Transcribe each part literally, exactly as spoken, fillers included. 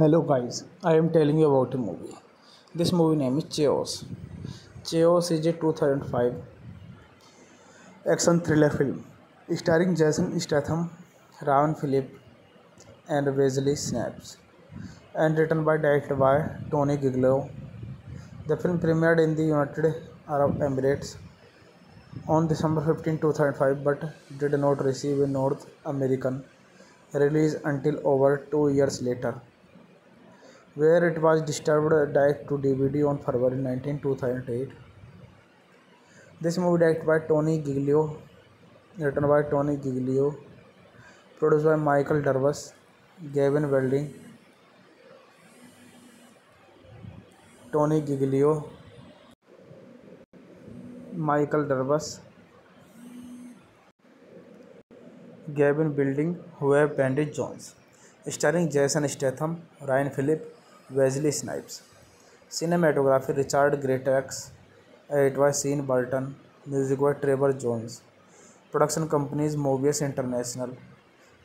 Hello guys, I am telling you about a movie. This movie name is Chaos. Chaos is a two thousand five action thriller film starring Jason Statham, Ryan Phillippe and Wesley Snipes and written by directed by Tony Giglio. The film premiered in the United Arab Emirates on December fifteenth, two thousand five but did not receive a North American release until over two years later, where it was distributed direct to D V D on February nineteenth, two thousand eight. This movie directed by Tony Giglio, written by Tony Giglio, produced by Michael Dorwas, Gavin Wilding, Tony Giglio, Michael Dorwas, Gavin Wilding, Webb and Jones, starring Jason Statham, Ryan Phillippe, Wesley Snipes. Cinematography Richard Greatrex. It was Sean Barton. Music by Trevor Jones. Production companies Mobius International,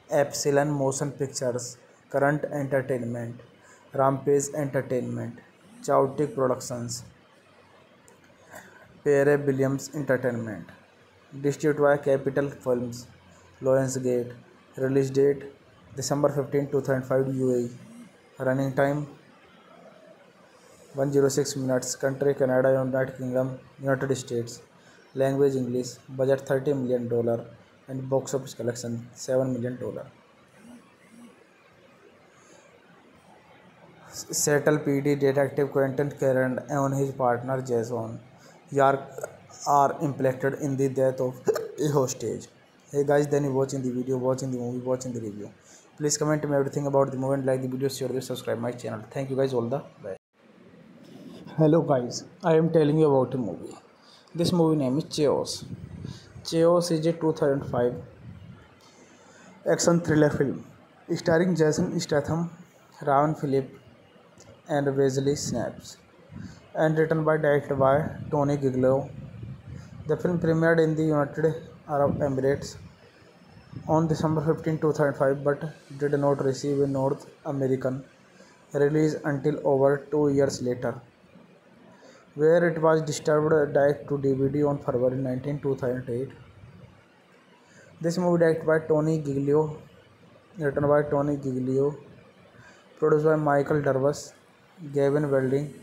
Epsilon Motion Pictures, Current Entertainment, Rampage Entertainment, Chautec Productions, Pere Williams Entertainment. Distributed by Capital Films, Lawrence Gate. Release date December fifteenth, two thousand five U A E. Running time one hundred six minutes. Country Canada, United Kingdom, United States. Language English. Budget thirty million dollars and box office collection seven million dollars. Settle P D detective Quentin Karen and his partner Jason York are impacted in the death of a hostage. Hey guys, then you watching the video, watching the movie, watching the review. Please comment me everything about the movie and like the video, share this, subscribe my channel. Thank you guys, all the best. Hello guys, I am telling you about a movie. This movie name is Chaos. Chaos is a two thousand five action thriller film starring Jason Statham, Ryan Phillippe and Wesley Snipes and written by directed by Tony Giglio. The film premiered in the United Arab Emirates on December fifteenth, two thousand five but did not receive a North American release until over two years later, where it was distributed direct to D V D on February nineteenth, two thousand eight. This movie directed by Tony Giglio, written by Tony Giglio, produced by Michael Dorwas, Gavin Wilding,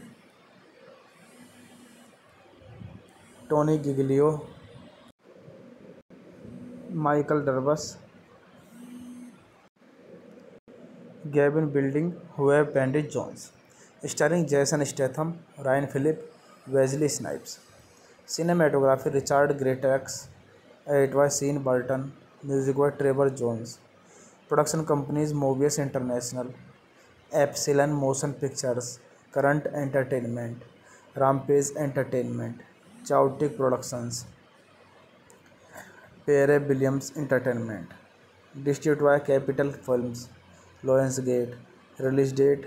Tony Giglio, Michael Dorwas, Gavin Wilding, Webb and Jones, starring Jason Statham, Ryan Phillippe, Wesley Snipes. Cinematography Richard Greatrex. It was Sean Barton. Music by Trevor Jones. Production companies Mobius International, Epsilon Motion Pictures, Current Entertainment, Rampage Entertainment, Chautec Productions, Pere Williams Entertainment. Distributed by Capital Films, Lawrence Gate. Release date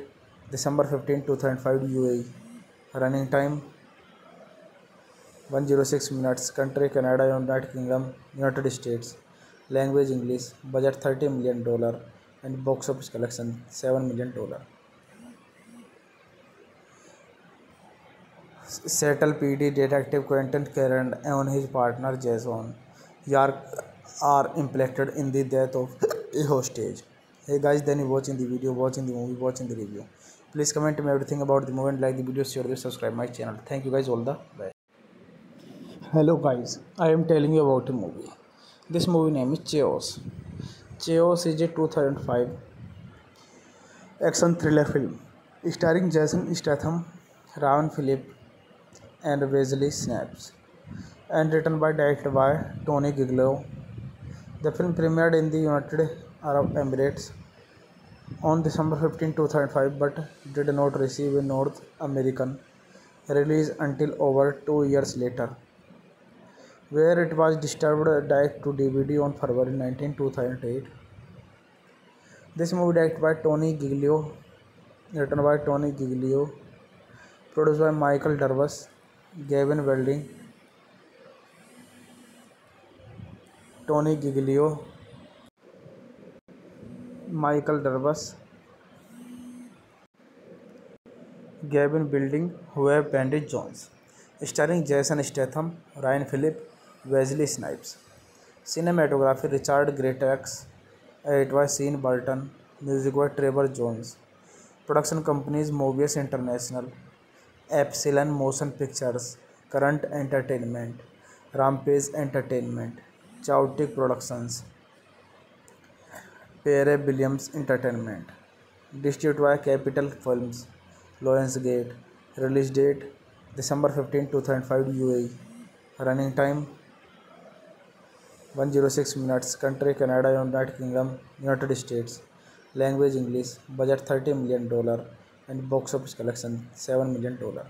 December fifteenth, two thousand five U A E. Running time one hundred six minutes. Country Canada, United Kingdom, United States. Language English. Budget thirty million dollars and box office collection seven million dollars. Settle P D detective Quentin Karen and his partner Jason York are impacted in the death of a hostage. Hey guys, then you watching the video, watching the movie, watching the review. Please comment me everything about the movie and like the video, share this, subscribe my channel. Thank you guys, all the best. Hello guys, I am telling you about a movie. This movie name is Chaos. Chaos is a two thousand five action thriller film starring Jason Statham, Ryan Phillippe and Wesley Snipes and written by directed by Tony Giglio. The film premiered in the United Arab Emirates on December fifteenth two thousand five but did not receive a North American release until over two years later, where it was distributed direct to D V D on February nineteenth two thousand eight. This movie directed by Tony Giglio, written by Tony Giglio, produced by Michael Dorwas, Gavin Wilding, Tony Giglio, Michael Dorwas, Gavin Wilding, Huey Bandit Jones, starring Jason Statham, Ryan Phillippe, Wesley Snipes. Cinematography Richard Greatrex, edit by Sean Barton, music by Trevor Jones. Production companies Mobius International, Epsilon Motion Pictures, Current Entertainment, Rampage Entertainment, Chautec Productions, Pere Williams Entertainment. Distributed by Capital Films, Lawrence Gate. Release date December fifteenth two thousand five U A E. Running time one hundred six minutes. Country Canada, United Kingdom, United States. Language English. Budget thirty million dollars and box office collection seven million dollars.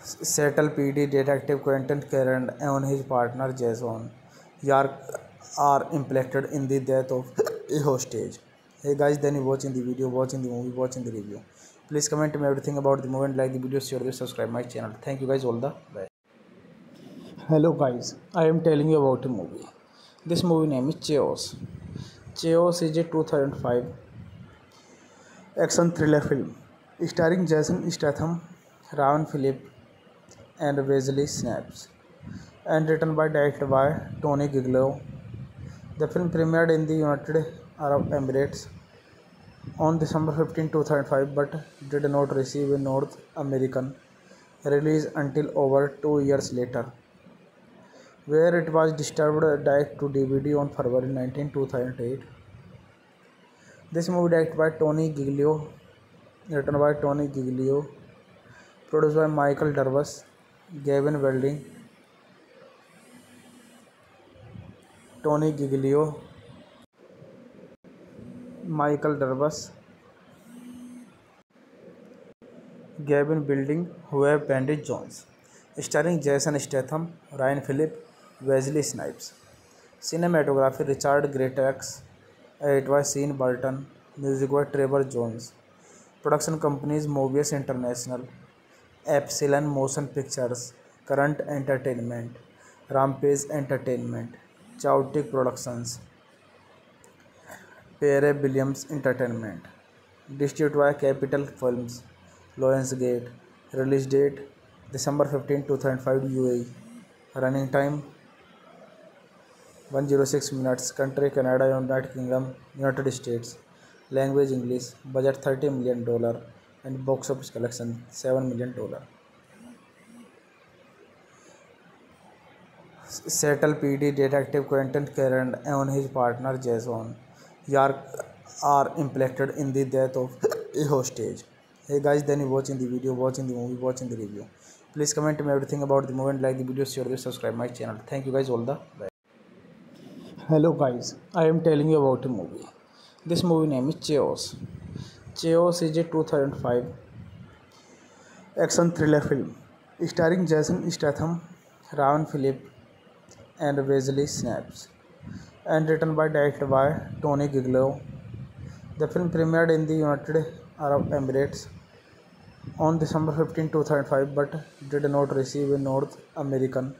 Settle P D detective Quentin Kern and his partner Jason York are impacted in the death of a hostage. Hey guys, then you watching the video, watching the movie, watching the review. Please comment me everything about the movie and like the video, share this, subscribe my channel. Thank you guys, all the best. Hello guys, I am telling you about a movie. This movie name is Chaos. Chaos is a two thousand five action thriller film starring Jason Statham, Ryan Phillippe, and Wesley Snipes, and written by directed by Tony Giglio. The film premiered in the United Arab Emirates on December fifteenth two thousand five but did not receive a North American release until over two years later, where it was distributed direct to D V D on February nineteenth two thousand eight. This movie directed by Tony Giglio, written by Tony Giglio, produced by Michael Dorwas, Gavin Wilding, Tony Giglio, Michael Dorwas, Gavin Wilding, Huey Bandit Jones, starring Jason Statham, Ryan Phillippe, Wesley Snipes. Cinematography Richard Greatrex, edit by Sean Barton, music by Trevor Jones. Production companies Mobius International, Epsilon Motion Pictures, Current Entertainment, Rampage Entertainment, Chautec Productions, Pere Williams Entertainment. Distributed by Capital Films, Lawrence Gate. Release date December fifteenth two thousand five U A E. Running time one hundred six minutes. Country Canada, United Kingdom, United States. Language English. Budget thirty million dollars and box office collection seven million dollars. Settle P D detective Quentin Kern and his partner Jason York are impacted in the death of a hostage. Hey guys, then you watching the video, watching the movie, watching the review. Please comment me everything about the movie and like the video, share this, subscribe my channel. Thank you guys, all the best. Hello guys, I am telling you about a movie. This movie name is Chaos. Chaos is a two thousand five action thriller film starring Jason Statham, Ryan Phillippe, and Wesley Snipes, and written by directed by Tony Giglio. The film premiered in the United Arab Emirates on December fifteenth two thousand five but did not receive a North American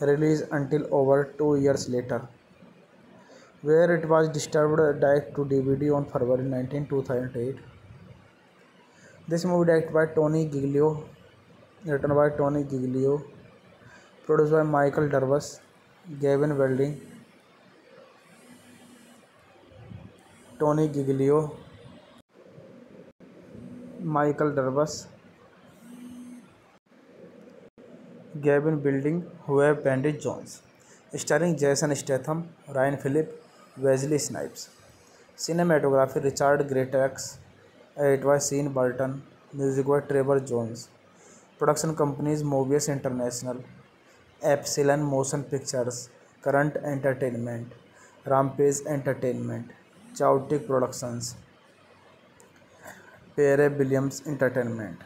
release until over two years later, where it was distributed direct to D V D on February nineteenth two thousand eight. This movie directed by Tony Giglio, written by Tony Giglio, produced by Michael Dorwas, Gavin Wilding, Tony Giglio, Michael Dorwas, Gavin Wilding, Huey Bandit Jones, starring Jason Statham, Ryan Phillippe, Wesley Snipes. Cinematography Richard Greatrex, edit by Sean Barton, music by Trevor Jones. Production companies Mobius International, Epsilon Motion Pictures, Current Entertainment, Rampage Entertainment, चाउटेक Productions, Pere Williams Entertainment.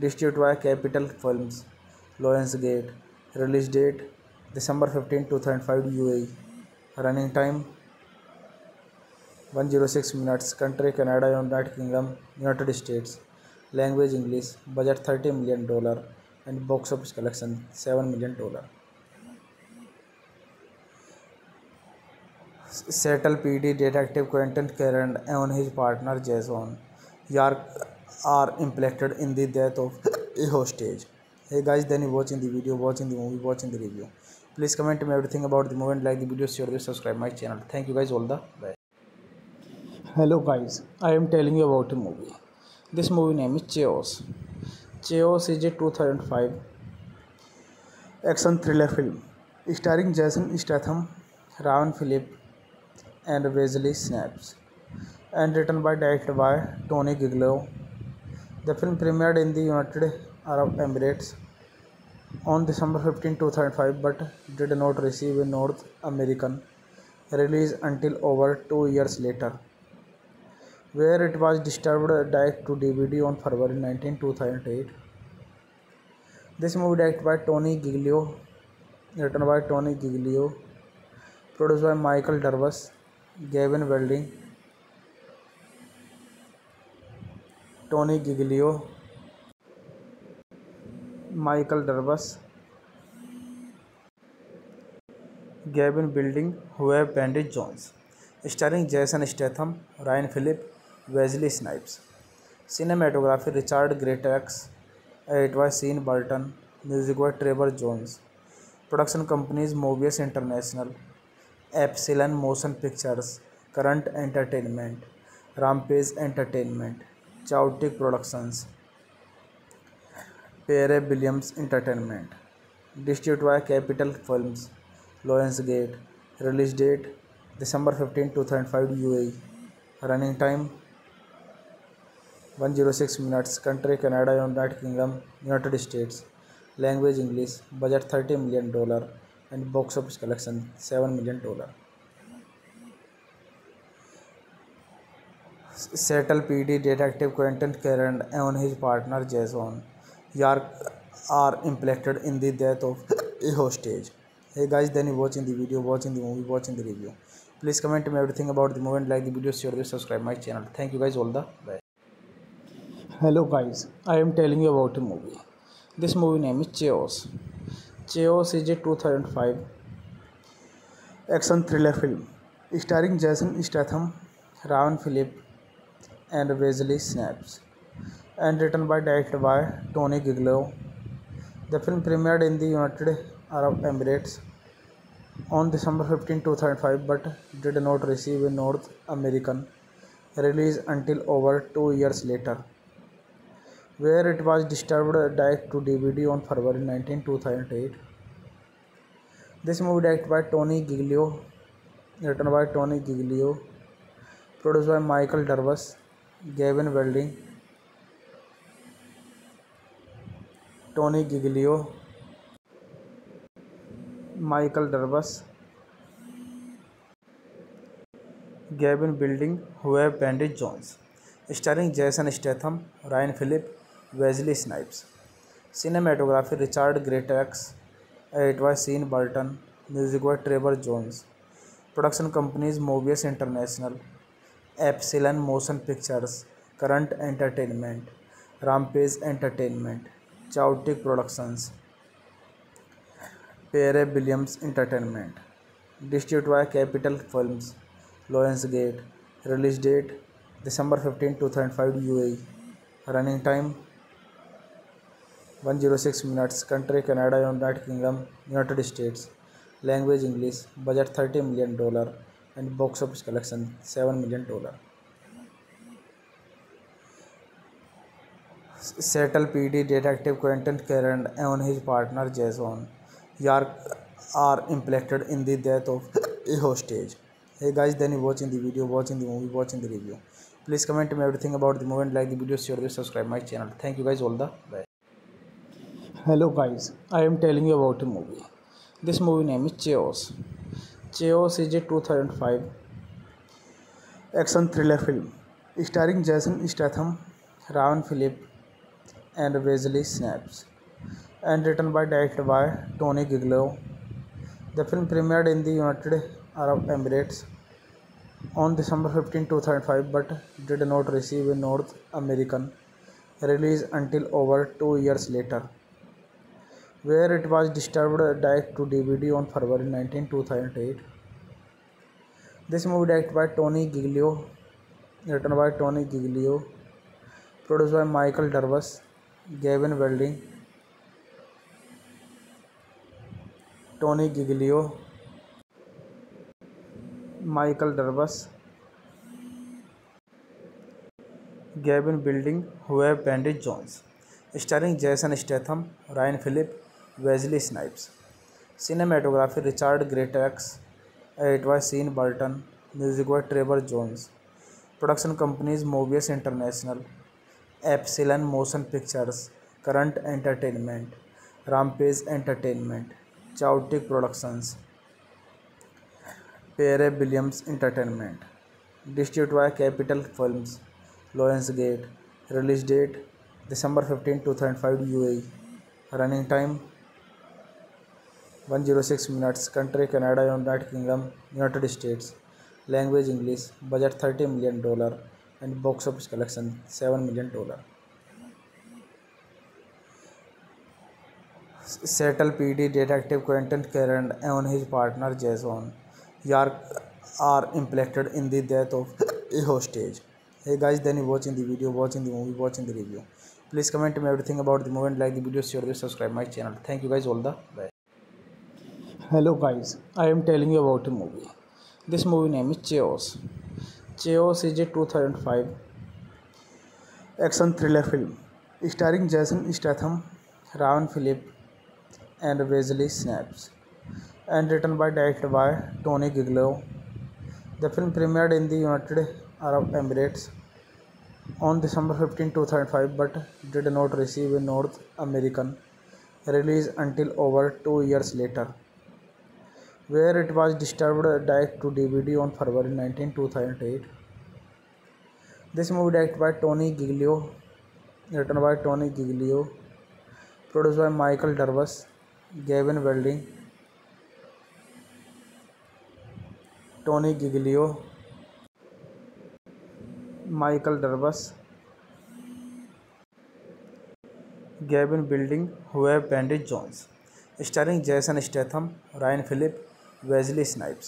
Distribute by capital Films, Lawrence Gate. Release date December fifteen two thousand five U A. Running time one zero six minutes. Country Canada, United Kingdom, United States. Language English. Budget thirty million dollar and box office collection seven million dollar. Seattle PD detective Quentin Karen and his partner Jason York are implicated in the death of a hostage. Hey guys, then you watching the video, watching the movie, watching the review. Please comment me everything about the movie and like the video, share this, subscribe my channel. Thank you guys, all the best. Hello guys, I am telling you about a movie. This movie name is Chaos. Chaos is a two thousand five action thriller film starring Jason Statham, Ryan Phillippe and Wesley Snipes, and written by directed by Tony Giglio. The film premiered in the United Arab Emirates on December fifteenth two thousand five but did not receive a North American release until over two years later, where it was distributed direct to D V D on February nineteenth two thousand eight. This movie directed by Tony Giglio, written by Tony Giglio, produced by Michael Dorwas, Gavin Wilding, Tony Giglio, Michael Dorwas, Gavin Wilding, हुए bandage Johns. Starring Jason Statham, Ryan Philip, Wesley Snipes. Cinematography Richard Greatrex, edit by Sean Barton, music by Trevor Jones. Production companies Mobius International, Epsilon Motion Pictures, Current Entertainment, Rampage Entertainment, चाउटेक Productions, Pere Williams Entertainment. Distribute by capital Films, Lawrence Gate. Release date December fifteen two thousand five U A. Running time one zero six minutes. Country Canada, United Kingdom, United States. Language English. Budget thirty million dollar and box office collection seven million dollar. Seattle PD detective Quentin Karen and his partner Jason Yaark are impacted in the death of a hostage. Hey guys, then you watching the video, watching the movie, watching the review. Please comment me everything about the movie and like the video, share this, subscribe my channel. Thank you guys, all the best. Hello guys, I am telling you about a movie. This movie name is Chaos. Chaos is a two thousand five action thriller film starring Jason Statham, Ryan Phillippe, and Wesley Snipes, and written by directed by Tony Giglio. The film premiered in the United Arab Emirates on December fifteenth two thousand five but did not receive a North American release until over two years later, where it was distributed direct to D V D on February nineteenth two thousand eight. This movie directed by Tony Giglio, written by Tony Giglio, produced by Michael Dorwas, Gavin Wilding, Tony Giglio, Michael Dorwas, Gavin Wilding, हुए bandage Johns. Starring Jason Statham, Ryan Philip, Wesley Snipes. Cinematography Richard Greatrex, edit by Sean Barton, music by Trevor Jones. Production companies Mobius International, Epsilon Motion Pictures, Current Entertainment, Rampage Entertainment, चाउटेक Productions, Pere Williams Entertainment. Distribute by capital Films, Lawrence Gate. Release date December fifteen two thousand five U A. Running time one zero six minutes. Country Canada, United Kingdom, United States. Language English. Budget thirty million dollar and box office collection seven million dollar. Seattle PD detective Quentin Karen and his partner Jason York are implicated in the death of a hostage. Hey guys, then you watching the video, watching the movie, watching the review. Please comment me everything about the movie and like the video, share this, subscribe my channel. Thank you guys, all the best. Hello guys, I am telling you about a movie. This movie name is Chaos. Chaos is a two thousand five action thriller film starring Jason Statham, Ryan Philip and Wesley Snipes and written by directed by Tony Giglio. The film premiered in the United Arab Emirates on December fifteenth two thousand five but did not receive a North American release until over two years later, where it was distributed direct to D V D on February nineteenth two thousand eight. This movie directed by Tony Giglio, written by Tony Giglio, produced by Michael Dorwas, Gavin Wilding, Tony Giglio, Michael Dorwas, Gavin Wilding, हुए bandit Johns. Starring Jason Statham, Ryan Philip, Wesley Snipes. Cinematography Richard Greatrex. Edit by Sean Barton. Music by Trevor Jones. Production companies Mobius International, Epsilon Motion Pictures, Current Entertainment, Rampage Entertainment, चाउटेक Productions, Pere Williams Entertainment. Distribute by capital Films, Lawrence Gate. Release date December fifteen two thousand five UAE. Running time one hundred six minutes. Country Canada, United Kingdom, United States. Language English. Budget thirty million dollar and box office collection seven million dollar. Seattle PD detective Quentin Karen and his partner Jason York are impacted in the death of a hostage. Hey guys, then you watching the video, watching the movie, watching the review. Please comment me everything about the movie and like the video, share this, subscribe my channel. Thank you guys, all the best. Hello guys, I am telling you about a movie. This movie name is Chaos. Chaos is a two thousand five action thriller film starring Jason Statham, Ryan Phillippe, and Wesley Snipes. And written by directed by Tony Giglio. The film premiered in the United Arab Emirates on December fifteenth two thousand five but did not receive a North American release until over two years later, where it was distributed direct to D V D on February nineteenth two thousand eight. This movie directed by Tony Giglio, written by Tony Giglio, produced by Michael Dorwas, Gavin Wilding, Tony Giglio, Michael Dorwas, Gavin Wilding, हुए bandit Johns. Starring Jason Statham, Ryan Philip, Wesley Snipes.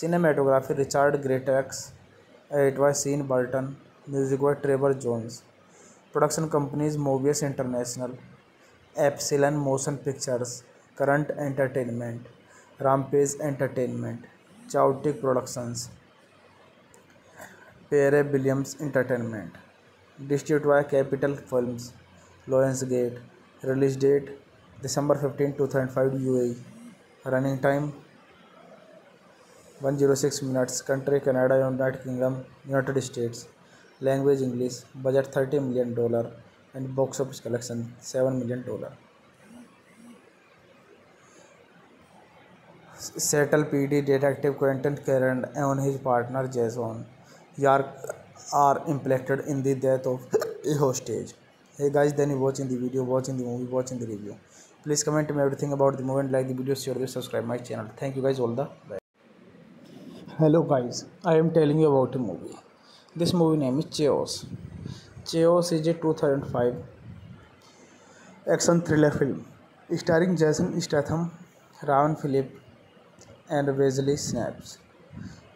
Cinematography Richard Greatrex. Edit by Sean Barton. Music by Trevor Jones. Production companies Mobius International, Epsilon Motion Pictures, Current Entertainment, Rampage Entertainment, चाउटेक Productions, Pere Williams Entertainment. Distribute by capital Films, Lawrence Gate. Release date December fifteen two thousand five UAE. Running time one hundred six minutes. Country Canada, United Kingdom, United States. Language English. Budget thirty million dollar and box office collection seven million dollar. Seattle PD detective Quentin Karen and his partner Jason York are implicated in the death of a hostage. Hey guys, then you watching the video, watching the movie, watching the review. Please comment me everything about the movie and like the video, share this, subscribe my channel. Thank you guys, all the best. Hello guys, I am telling you about a movie. This movie name is Chaos. Chaos is a two thousand five action thriller film starring Jason Statham, Ryan Philip and Wesley Snipes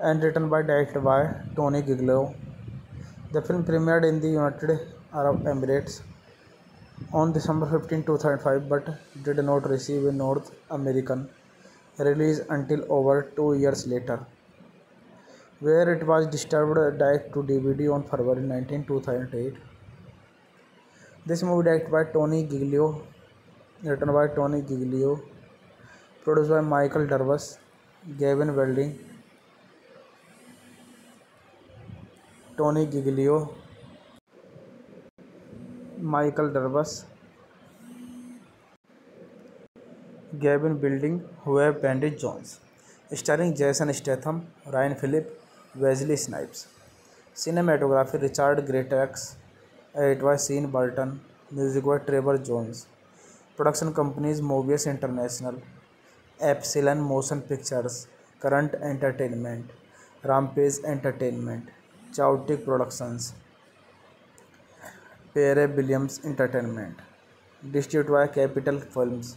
and written by directed by Tony Giglio. The film premiered in the United Arab Emirates on December fifteenth two thousand five but did not receive a North American release until over two years later, where it was distributed direct to D V D on February nineteenth two thousand eight. This movie directed by Tony Giglio, written by Tony Giglio, produced by Michael Dorwas, Gavin Wilding, Tony Giglio, Michael Dorwas, Gavin Wilding, हुए bandit Johns. Starring Jason Statham, Ryan Philip, Wesley Snipes. Cinematography Richard Greatrex, edit by Sean Barton, music by Trevor Jones. Production companies Mobius International, Epsilon Motion Pictures, Current Entertainment, Rampage Entertainment, चाउटेक Productions, Pere Williams Entertainment. Distribute by capital Films,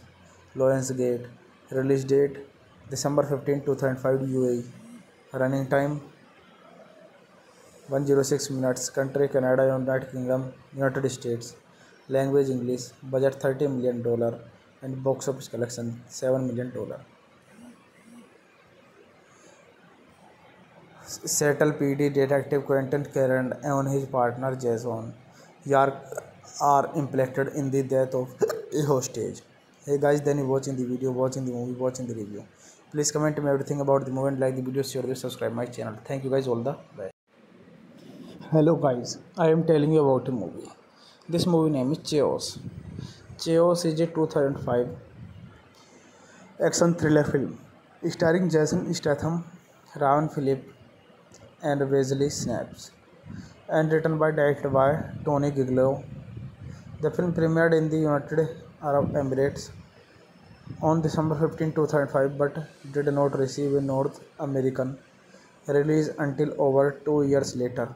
Lawrence Gate. Release date December fifteen two thousand five U A. Running time one hundred six minutes. Country Canada, United Kingdom, United States. Language English. Budget thirty million dollar and box office collection seven million dollar. Seattle PD detective Quentin Karen and his partner Jason York are implicated in the death of a hostage. Hey guys, then you watching the video, watching the movie, watching the review. Please comment me everything about the movie and like the video, share this, subscribe my channel. Thank you guys, all the best. Hello guys, I am telling you about a movie. This movie name is Chaos. Chaos is a two thousand five action thriller film starring Jason Statham, Ryan Phillippe and Wesley Snipes, and written by directed by Tony Giglio. The film premiered in the United Arab Emirates on December fifteenth two thousand five but did not receive a North American release until over two years later,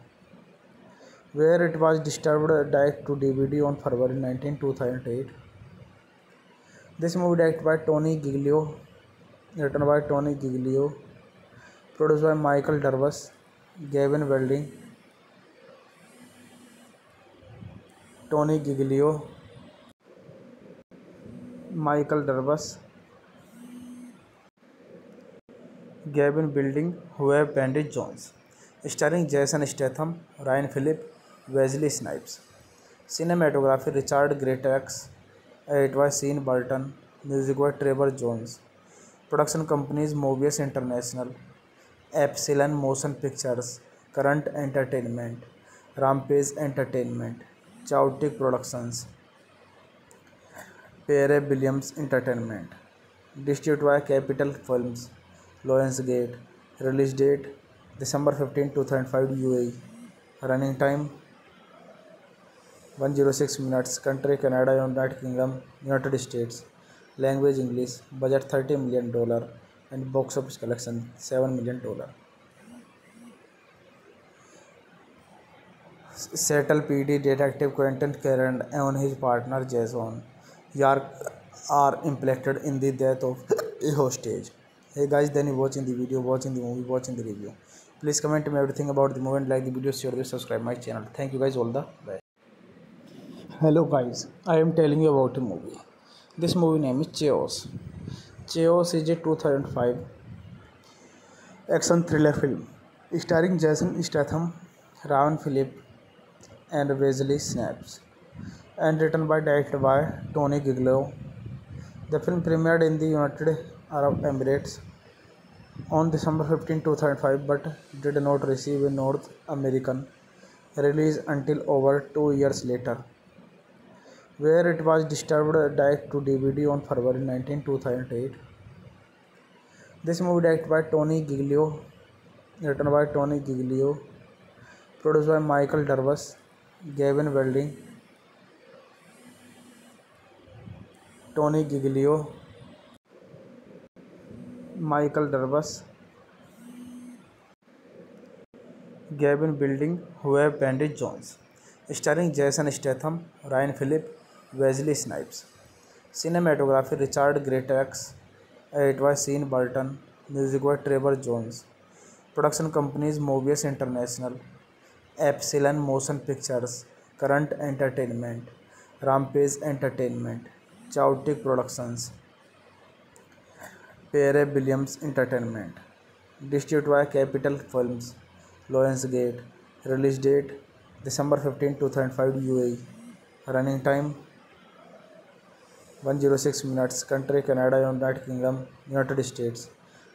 where it was distributed direct to D V D on February nineteenth two thousand eight. This movie directed by Tony Giglio, written by Tony Giglio, produced by Michael Dorwas, Gavin Wilding, Tony Giglio, Michael Dorwas, Gavin Wilding, Pere Jones, starring Jason Statham, Ryan Phillippe, Wesley Snipes. Cinematography Richard Greatrex, edit by Sean Barton, music by Trevor Jones. Production companies Mobius International, Epsilon Motion Pictures, Current Entertainment, Rampage Entertainment, Chautec Productions, Pere Williams Entertainment. Distributed by Capital Films, Lawrence Gate. Release date December fifteenth two thousand five U A E. Running time one hundred six minutes. Country Canada, United Kingdom, United States. Language English. Budget thirty million dollars and box office collection seven million dollars. Seattle P D detective Quentin Kern and his partner Jason York are impacted in the death of a hostage. Hey guys, then you watching the video, watching the movie, watching the review. Please comment me everything about the movie and like the video, share this, subscribe my channel. Thank you guys, all the best. Hello guys, I am telling you about a movie. This movie name is Chaos. Chaos is a two thousand five action thriller film starring Jason Statham, Ryan Phillippe and Wesley Snipes, and written by directed by Tony Giglio. The film premiered in the United Arab Emirates on December fifteenth two thousand five but did not receive a North American release until over two years later, where it was distributed direct to D V D on February nineteenth two thousand eight. This movie directed by Tony Giglio, written by Tony Giglio, produced by Michael Dorwas, Gavin Wilding, Tony Giglio, Michael Dorwas, Gavin Wilding, Pere Jones, starring Jason Statham, Ryan Phillippe, Wesley Snipes. Cinematography Richard Greatrex, edit by Sean Barton, music by Trevor Jones. Production companies Mobius International, Epsilon Motion Pictures, Current Entertainment, Rampage Entertainment, Chautec Productions, Pere Williams Entertainment. Distributed by Capital Films, Lawrence Gate. Release date December fifteenth two thousand five U A E. Running time one hundred six minutes. Country Canada, United Kingdom, United States.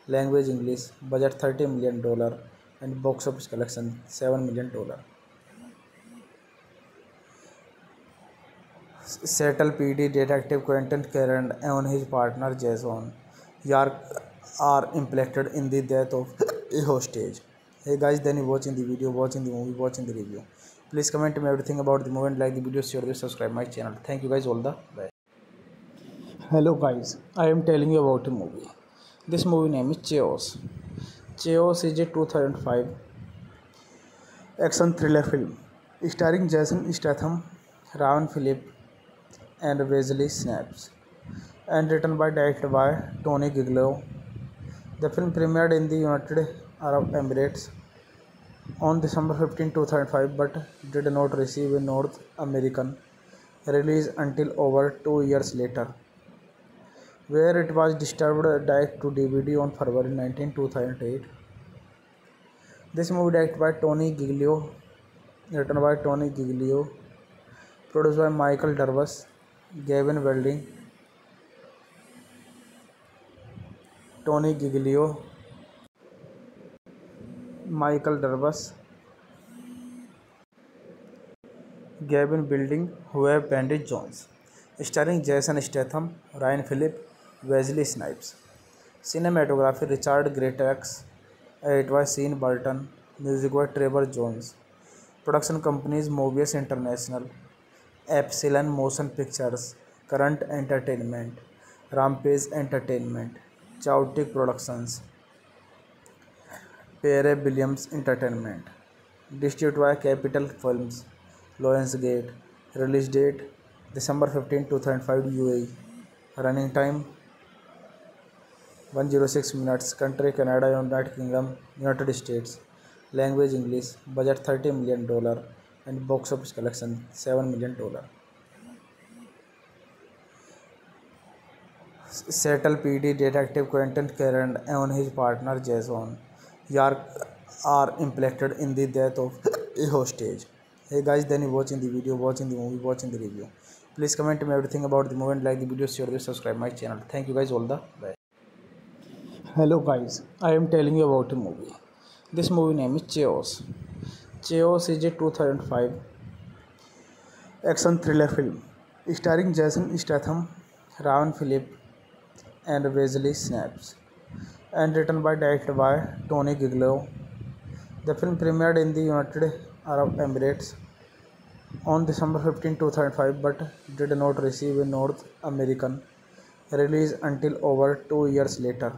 Language English. Budget thirty million dollars and box office collection seven million dollars. Seattle P D detective Quentin Kern and his partner Jason York are implemented in the death of a hostage. Hey guys, then you watching the video, watching the movie, watching the review. Please comment me everything about the movie and like the video, share this, subscribe my channel. Thank you guys, all the best. Hello guys, I am telling you about a movie. This movie name is Chaos. Chaos is a two thousand five action thriller film starring Jason Statham, Ryan Phillippe and Wesley Snipes, and written by directed by Tony Giglio. The film premiered in the United Arab Emirates on December fifteenth two thousand five but did not receive a North American release until over two years later, where it was distributed direct to D V D on February nineteenth two thousand eight. This movie directed by Tony Giglio, written by Tony Giglio, produced by Michael Dorwas, Gavin Wilding, Tony Giglio, Michael Dorwas, Gavin Wilding, Rampage Jones, starring Jason Statham, Ryan Phillippe, Wesley Snipes. Cinematography Richard Greatrex, it was Sean Barton, music by Trevor Jones. Production companies Mobius International, Epsilon Motion Pictures, Current Entertainment, Rampage Entertainment, Chautec Productions, Pere Williams Entertainment. Distributed by Capital Films, Lawrence Gate. Release date December fifteenth two thousand five U A E. Running time one hundred six minutes. Country Canada, United Kingdom, United States. Language English. Budget thirty million dollars and box office collection seven million dollars. Settle P D detective Quentin Karen and his partner Jason York are impacted in the death of a hostage. Hey guys, then you watching the video, watching the movie, watching the review. Please comment me everything about the movie and like the video, share this, subscribe my channel. Thank you guys, all the best. Hello guys, I am telling you about a movie. This movie name is Chaos. Chaos is a two thousand five action thriller film starring Jason Statham, Ryan Phillippe and Wesley Snipes, and written by directed by Tony Giglio. The film premiered in the United Arab Emirates on December fifteenth two thousand five but did not receive a North American release until over two years later,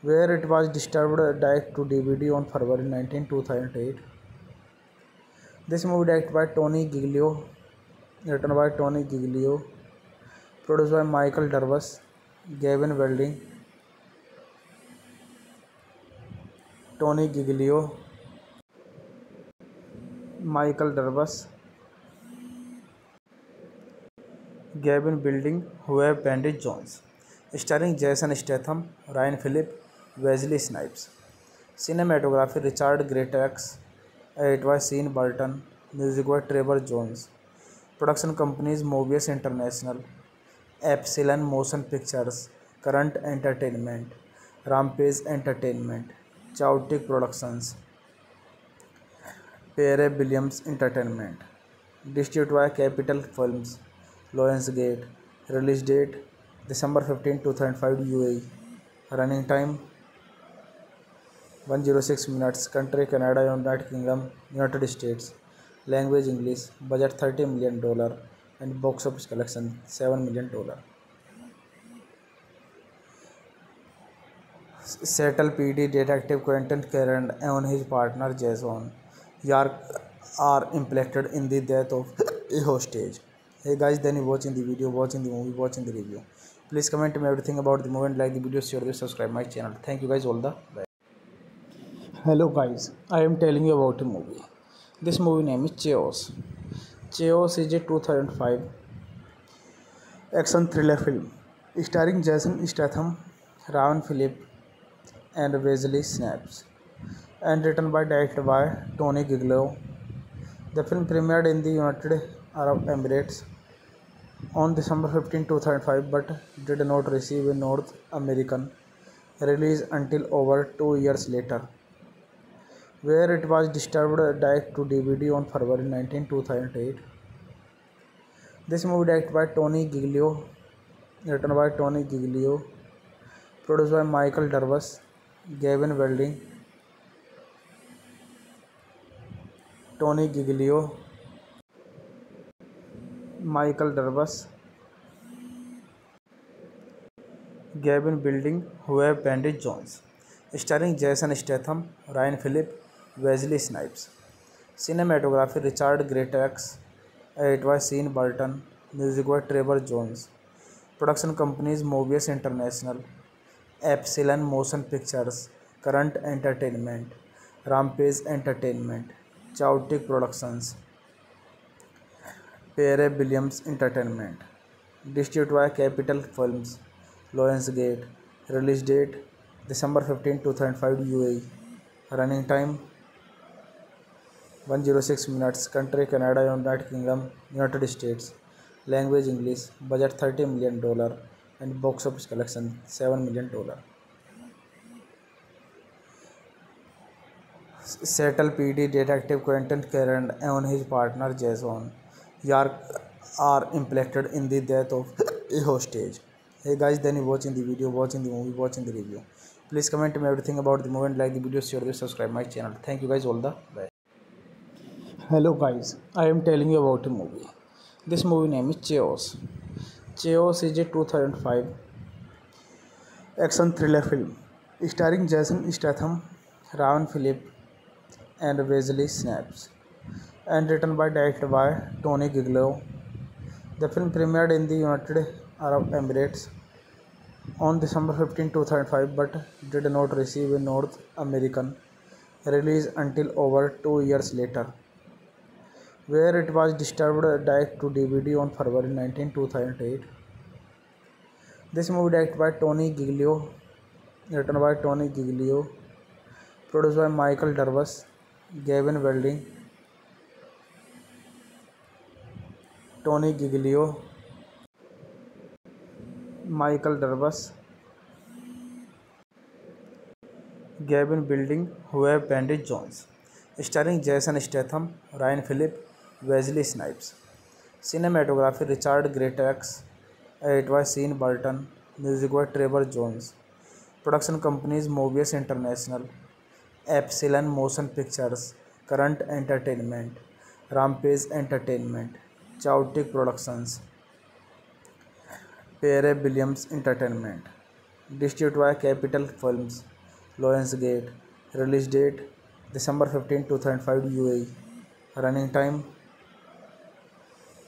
where it was distributed direct to D V D on February nineteenth two thousand eight. This movie directed by Tony Giglio, written by Tony Giglio, produced by Michael Dorwas, Gavin Wilding, Tony Giglio, Michael Dorwas, Gavin Wilding, Rampage Jones, starring Jason Statham, Ryan Phillippe, Wesley Snipes. Cinematography Richard Greatrex, it was Sean Barton, music by Trevor Jones. Production companies Mobius International, Epsilon Motion Pictures, Current Entertainment, Rampage Entertainment, Chautec Productions, Pere Williams Entertainment. Distributed by Capital Films, Lawrence Gate. Release date December fifteenth two thousand five U A E. Running time one hundred six minutes. Country Canada, United Kingdom, United States. Language English. Budget thirty million dollars and box office collection seven million dollars. Seattle P D detective Quentin Karen and his partner Jason York are impacted in the death of a hostage. Hey guys, then you watching the video, watching the movie, watching the review. Please comment me everything about the movie and like the video, share this, subscribe my channel. Thank you guys, all the best. Hello guys, I am telling you about a movie. This movie name is Chaos. Chaos is a two thousand five action thriller film starring Jason Statham, Ryan Phillippe and Wesley Snipes, and written by directed by Tony Giglio. The film premiered in the United Arab Emirates on December fifteenth two thousand five but did not receive a North American release until over two years later, where it was distributed direct to D V D on February nineteenth two thousand eight. This movie directed by Tony Giglio, written by Tony Giglio, Produced by Michael Dorwas, Gavin Wilding, Tony Giglio, Michael Dorwas, Gavin Wilding, Webb Bandit Jones. Starring Jason Statham, Ryan Phillippe, Wesley Snipes. Cinematography Richard Greatrex. Edit by Sean Barton. Music by Trevor Jones. Production companies Mobius International, Epsilon Motion Pictures, Current Entertainment, Rampage Entertainment, Chautec Productions, Pere Williams Entertainment. Distributed by Capital Films, Lawrence Gate. Release date December fifteenth two thousand five U A E. Running time one hundred six minutes. Country Canada, United Kingdom, United States. Language English. Budget thirty million dollars and box office collection seven million dollars. Settle P D detective Quentin Kern and his partner Jason York are impacted in the death of a hostage. Hey guys, then you watching the video, watching the movie, watching the review. Please comment me everything about the movie and like the video, share this, subscribe my channel. Thank you guys, all the best. Hello guys, I am telling you about a movie. This movie name is Chaos. Chaos is a two thousand five action thriller film starring Jason Statham, Ryan Phillippe and Wesley Snipes, and written by directed by Tony Giglio. The film premiered in the United Arab Emirates on December fifteenth two thousand five but did not receive a North American release until over two years later, where it was distributed direct to D V D on February nineteenth two thousand eight. This movie directed by Tony Giglio, written by Tony Giglio, produced by Michael Dorwas, Gavin Wilding, Tony Giglio, Michael Dorwas, Gavin Wilding, Webb Bandit Jones. Starring Jason Statham, Ryan Phillippe, Wesley Snipes. Cinematography Richard Greatrex. Edit by Sean Barton. Music by Trevor Jones. Production companies Mobius International, Epsilon Motion Pictures, Current Entertainment, Rampage Entertainment, Chautec Productions, Pere Williams Entertainment. Distributed by Capital Films, Lawrence Gate. Release date December fifteenth two thousand five U A E. Running time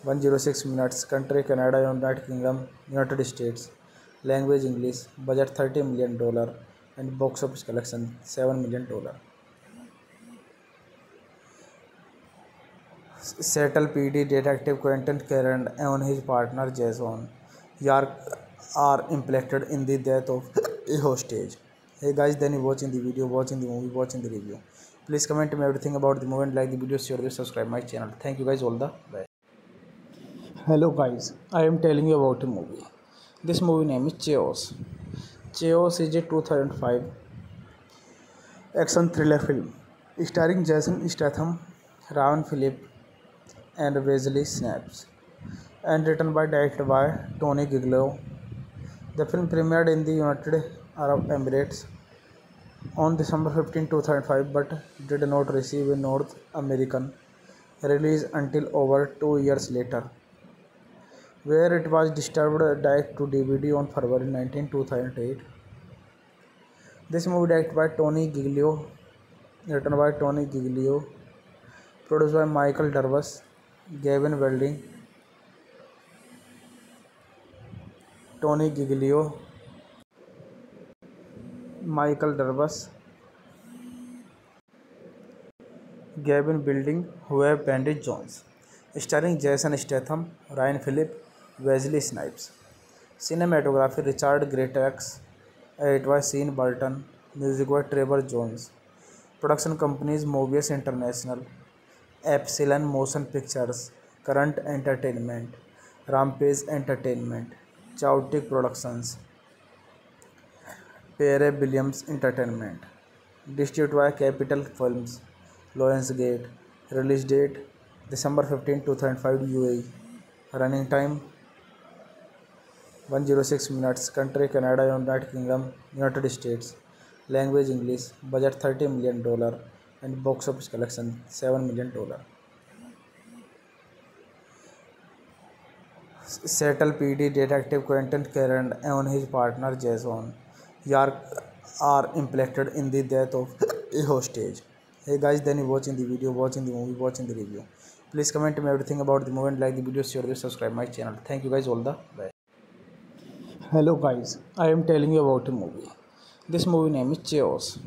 one hundred six minutes. Country Canada, United Kingdom, United States. Language English. Budget thirty million dollars and box office collection seven million dollars. Settle P D detective Quentin Kern and his partner Jason York are impacted in the death of a hostage. Hey guys, then you watching the video, watching the movie, watching the review. Please comment me everything about the movie and like the video, share this, subscribe my channel. Thank you guys, all the best. Hello guys, I am telling you about a movie. This movie name is Chaos. Chaos is a two thousand five action thriller film starring Jason Statham, Ryan Phillippe and Wesley Snipes, and written by directed by Tony Giglio. The film premiered in the United Arab Emirates on December fifteenth two thousand five but did not receive a North American release until over two years later, where it was distributed direct to D V D on February nineteenth two thousand eight. This movie directed by Tony Giglio, written by Tony Giglio, produced by Michael Dorwas, Gavin Wilding, Tony Giglio, Michael Dorwas, Gavin Wilding, Webb Bandit Jones. Starring Jason Statham, Ryan Phillippe, Wesley Snipes. Cinematography Richard Greatrex. Edit by Sean Barton. Music by Trevor Jones. Production companies Mobius International, Epsilon Motion Pictures, Current Entertainment, Rampage Entertainment, Chautec Productions, Pere Williams Entertainment. Distributed by Capital Films, Lawrence Gate. Release date December fifteenth two thousand five U A E. Running time one hundred six minutes. Country Canada, United Kingdom, United States. Language English. Budget thirty million dollars and box office collection seven million dollars. Settle P D detective Quentin Kern and his partner Jason York are impacted in the death of a hostage. Hey guys, then you watching the video, watching the movie, watching the review. Please comment me everything about the movie and like the video, share this, subscribe my channel. Thank you guys, all the best. Hello guys, I am telling you about a movie. This movie name is Chaos.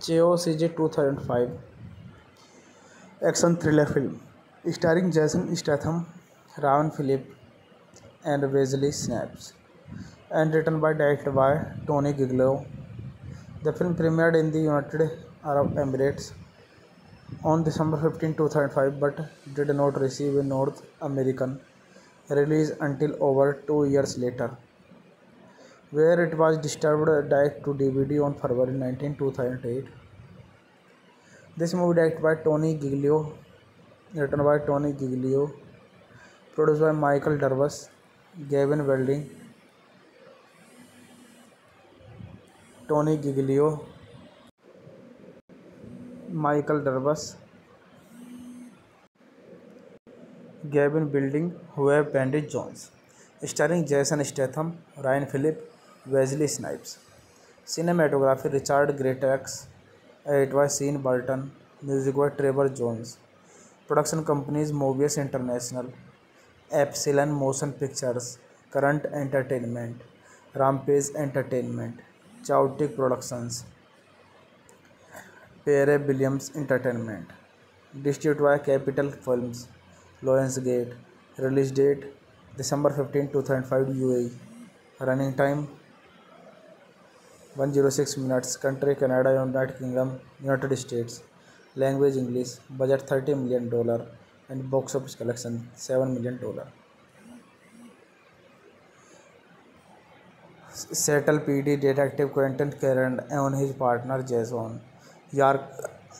Chaos is a two thousand five action thriller film starring Jason Statham, Ryan Phillippe, and Wesley Snipes, and written by directed by Tony Giglio. The film premiered in the United Arab Emirates on December fifteenth two thousand five, but did not receive a North American release until over two years later, where it was distributed direct to D V D on February nineteenth two thousand eight. This movie directed by Tony Giglio, written by Tony Giglio, produced by Michael Dorwas, Gavin Wilding, Tony Giglio, Michael Dorwas, Gavin Wilding, Rampage Jones, starring Jason Statham, Ryan Phillippe, Wesley Snipes. Cinematography Richard Greatrex, it was Sean Barton, music by Trevor Jones. Production companies Mobius International, Epsilon Motion Pictures, Current Entertainment, Rampage Entertainment, Chautec Productions, Pere Williams Entertainment. Distributed by Capital Films, Lawrence Gate. Release date December fifteenth two thousand five, U A E. Running time one hundred six minutes. Country Canada, United Kingdom, United States. Language English. Budget thirty million dollars and box office collection seven million dollars. Seattle P D detective Quentin Kern and his partner Jason York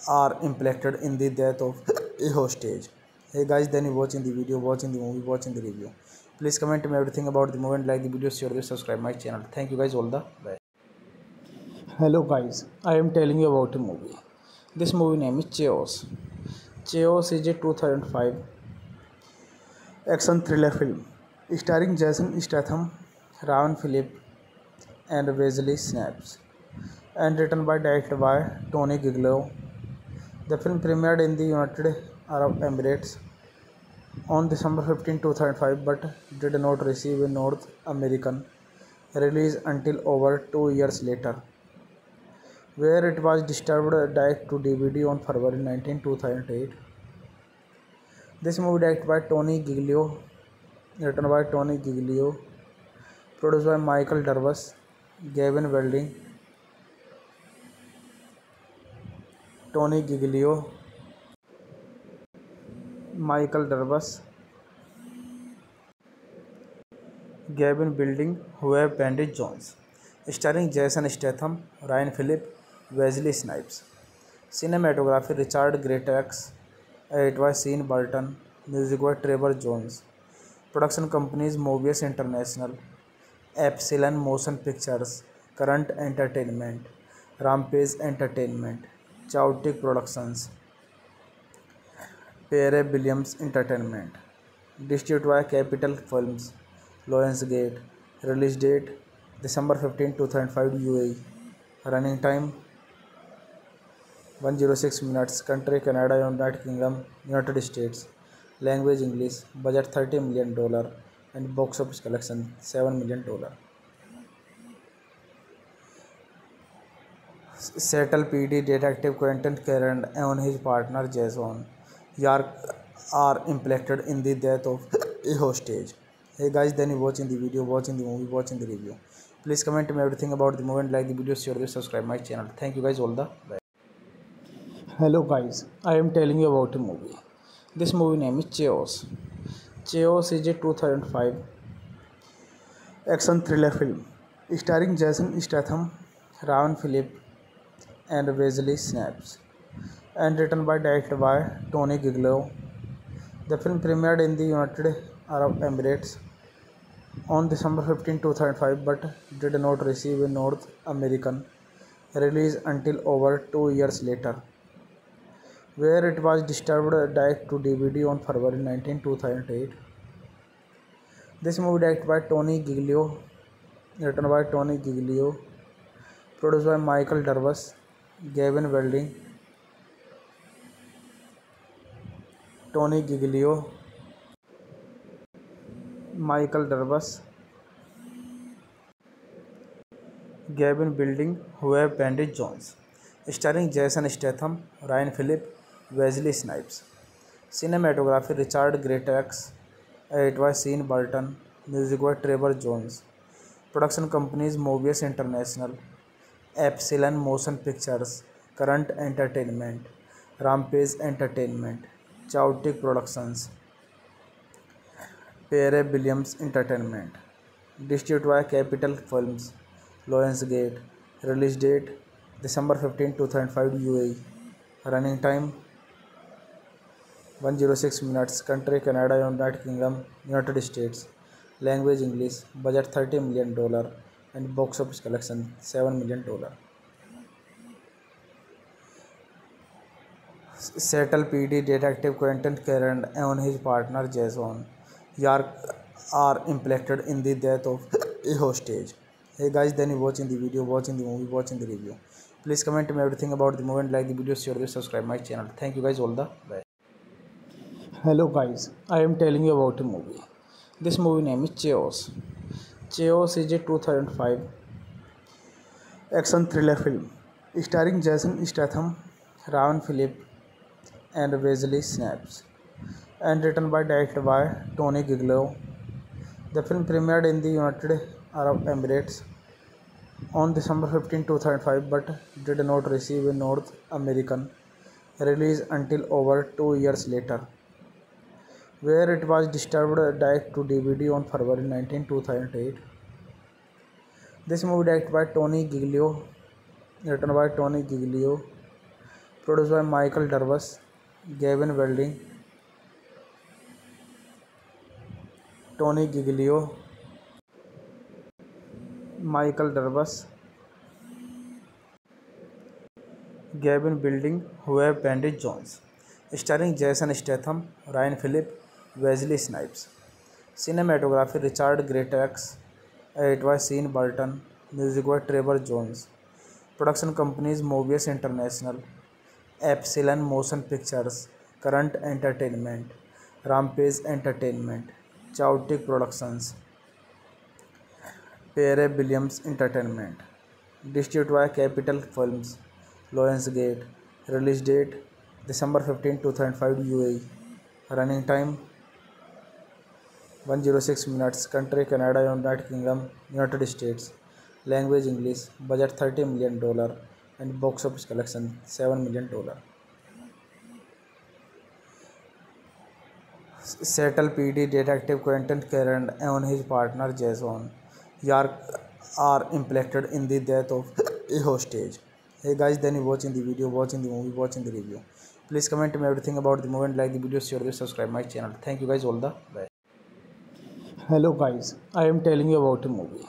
are impacted in the death of a hostage. Hey guys, then you watching the video, watching the movie, watching the review. Please comment me everything about the movie and like the video, share this, subscribe my channel. Thank you guys, all the best. Hello guys, I am telling you about a movie. This movie name is Chaos. Chaos is a two thousand five action thriller film starring Jason Statham, Ryan Phillippe, and Wesley Snipes, and written by directed by Tony Giglio. The film premiered in the United Arab Emirates on December fifteenth two thousand five, but did not receive a North American release until over two years later, where it was distributed direct to D V D on February nineteenth two thousand eight. This movie directed by Tony Giglio, written by Tony Giglio, produced by Michael Dorwas, Gavin Wilding, Tony Giglio, Michael Dorwas, Gavin Wilding, Rampage Jones, starring Jason Statham, Ryan Phillippe, Wesley Snipes. Cinematography Richard Greatrex, it was Sean Barton, music by Trevor Jones. Production companies Mobius International, Epsilon Motion Pictures, Current Entertainment, Rampage Entertainment, Chautec Productions, Pere Williams Entertainment. Distributed by Capital Films, Lawrence Gate. Release date December fifteenth two thousand five, U A E. Running time one hundred six minutes. Country Canada, United Kingdom, United States. Language English. Budget thirty million dollars and box office collection seven million dollars. Seattle P D detective Quentin Kern and his partner Jason York are impacted in the death of a hostage. Hey guys, then you watching the video, watching the movie, watching the review. Please comment me everything about the movie and like the video, share this, subscribe my channel. Thank you guys, all the best. Hello guys, I am telling you about a movie. This movie name is Chaos. Chaos is a two thousand five action thriller film starring Jason Statham, Ryan Phillippe, and Wesley Snipes, and written by directed by Tony Giglio. The film premiered in the United Arab Emirates on December fifteenth two thousand five but did not receive a North American release until over two years later, where it was distributed direct to D V D on February nineteenth two thousand eight. This movie directed by Tony Giglio, written by Tony Giglio, produced by Michael Dorwas, Gavin Wilding, Tony Giglio, Michael Dorwas, Gavin Wilding, Ryan Jones, starring Jason Statham, Ryan Phillippe, Wesley Snipes, cinematography Richard Greatrex, edit by Sean Barton, music by Trevor Jones, production companies Mobius International, Epsilon Motion Pictures, Current Entertainment, Rampage Entertainment, चाउटेक Productions, Pere Williams Entertainment, distribute by capital Films, Lawrence Gate, release date December fifteen two thousand five, UAE, running time one hundred six minutes, country Canada, United Kingdom, United States, language English, budget thirty million dollars and box office collection seven million dollars. Seattle P D detective Quentin Kern and his partner Jason York are impacted in the death of a hostage. Hey guys, then you watching the video, watching the movie, watching the review. Please comment me everything about the movie and like the video, share this, subscribe my channel. Thank you guys, all the best. Hello guys, I am telling you about a movie. This movie name is Chaos. Chaos is a two thousand five action thriller film starring Jason Statham, Ryan Phillippe and Wesley Snipes, and written by directed by Tony Giglio. The film premiered in the United Arab Emirates on December fifteenth two thousand five but did not receive a North American release until over two years later, where it was distributed direct to D V D on February nineteenth two thousand eight. This movie directed by Tony Giglio, written by Tony Giglio, produced by Michael Dorwas, Gavin Wilding, Tony Giglio, Michael Dorwas, Gavin Wilding, Rampage Jones, starring Jason Statham, Ryan Phillippe, Wesley Snipes, cinematography Richard Greatrex, edit by Sean Barton, music by Trevor Jones, production companies Mobius International, Epsilon Motion Pictures, Current Entertainment, Rampage Entertainment, Chautec Productions, Pere Williams Entertainment, distributed by Capital Films, Lawrence Gate, release date December fifteenth two thousand five, U A E, running time one hundred six minutes, country Canada, United Kingdom, United States, language English, budget thirty million dollars and box office collection seven million dollars. Seattle P D detective Quentin Kern and his partner Jason York are impacted in the death of a hostage. Hey guys, then you watching the video, watching the movie, watching the review. Please comment me everything about the movie and like the video, share this, subscribe my channel. Thank you guys, all the best. Hello guys, I am telling you about a movie.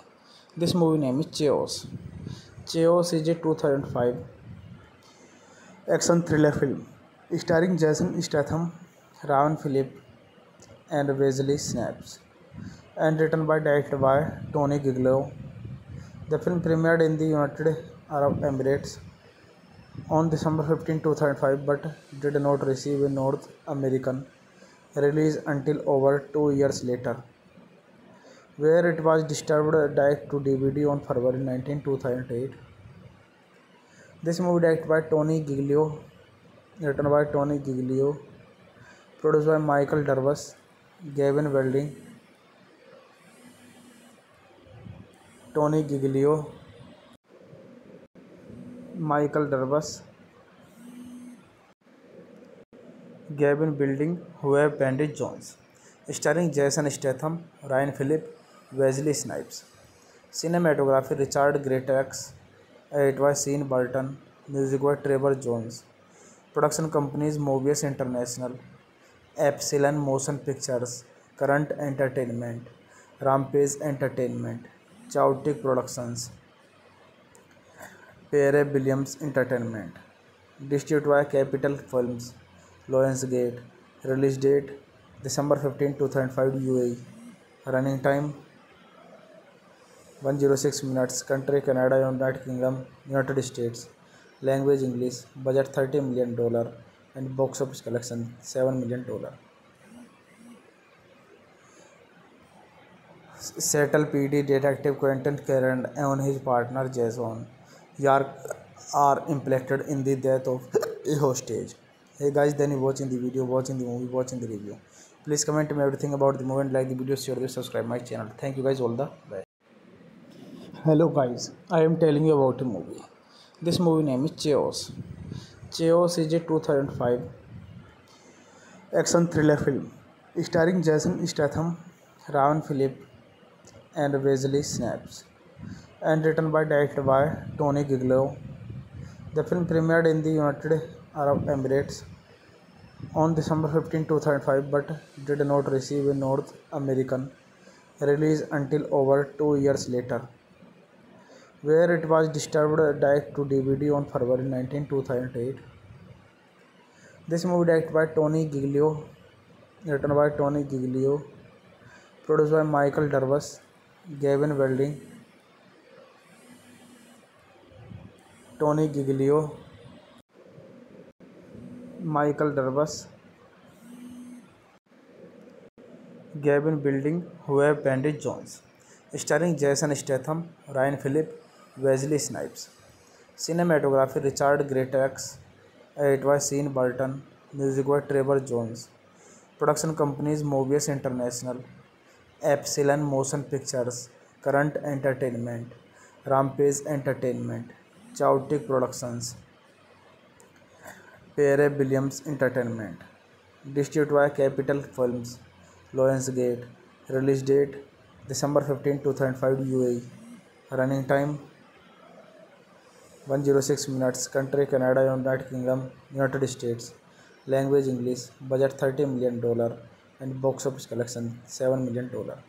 This movie name is Chaos. Chaos is a two thousand five action thriller film starring Jason Statham, Ryan Phillippe and Wesley Snipes, and written by directed by Tony Giglio. The film premiered in the United Arab Emirates on December fifteenth two thousand five but did not receive a North American release until over two years later, where it was distributed direct to D V D on February nineteenth two thousand eight. This movie directed by Tony Giglio, written by Tony Giglio, produced by Michael Dorwas, Gavin Wilding, Tony Giglio, Michael Dorwas, Gavin Wilding, Rampage Jones, starring Jason Statham, Ryan Phillippe, Wesley Snipes, cinematography Richard Greatrex, edit by Sean Barton, music by Trevor Jones, production companies Mobius International, Epsilon Motion Pictures, Current Entertainment, Rampage Entertainment, चाउटेक Productions, Pere Williams Entertainment. Distribute by capital Films, Lawrence Gate. Release date December fifteen two thousand five U A. Running time one zero six minutes. Country Canada, United Kingdom, United States. Language English. Budget thirty million dollar and box office collection seven million dollar. Seattle PD detective Quentin Karen and his partner Jason York are implicated in the death of a hostage. Hey guys, then you watching the video, watching the movie, watching the review. Please comment me everything about the movie and like the video, share this, subscribe my channel. Thank you guys, all the best. Hello guys, I am telling you about a movie. This movie name is Chaos. Chaos is a two thousand five action thriller film starring Jason Statham, Ryan Phillippe and Wesley Snipes, and written by directed by Tony Giglio. The film premiered in the United Arab Emirates on December fifteenth two thousand five but did not receive a North American release until over two years later, where it was distributed direct to D V D on February nineteenth two thousand eight. This movie directed by Tony Giglio, written by Tony Giglio, produced by Michael Dorwas, Gavin Wilding, Tony Giglio, Michael Dorwas, Gavin Wilding, हुए bandage Johns. Starring Jason Statham, Ryan Philip, Wesley Snipes. Cinematography Richard Greatrex. Edit by Sean Barton. Music by Trevor Jones. Production companies Mobius International, Epsilon Motion Pictures, Current Entertainment, Rampage Entertainment, चाउटेक Productions, Pere Williams Entertainment. Distribute by capital Films, Lawrence Gate. Release date December fifteen two thousand five U A. Running time one zero six minutes. Country Canada, United Kingdom, United States. Language English. Budget thirty million dollar and box office collection seven million dollar.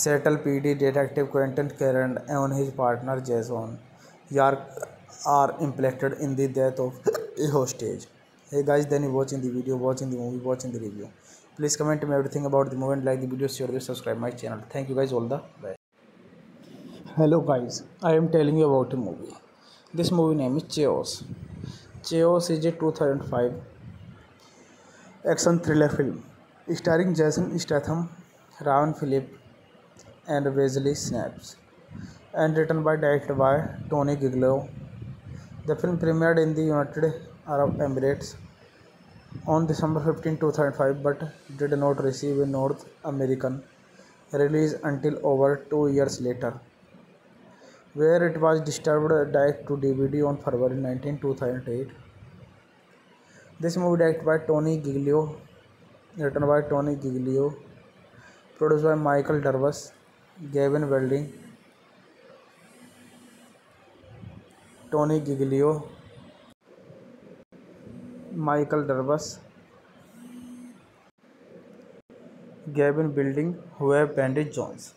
Seattle PD detective Quentin Karen and his partner Jason Yaark are impacted in the death of a hostage. Hey guys, then you watching the video, watching the movie, watching the review. Please comment me everything about the movie and like the video, share this, subscribe my channel. Thank you guys, all the best. Hello guys, I am telling you about a movie. This movie name is Chaos. Chaos is a two thousand five action thriller film starring Jason Statham, Ryan Phillippe, and Wesley Snipes, and written by directed by Tony Giglio. The film premiered in the United Arab Emirates on December fifteenth two thousand five but did not receive a North American release until over two years later, where it was distributed direct to D V D on February nineteenth two thousand eight. This movie directed by Tony Giglio, written by Tony Giglio, produced by Michael Dorwas, Gavin Wilding, Tony Giglio, Michael Dorwas, Gavin Wilding, हुए bandage Johns.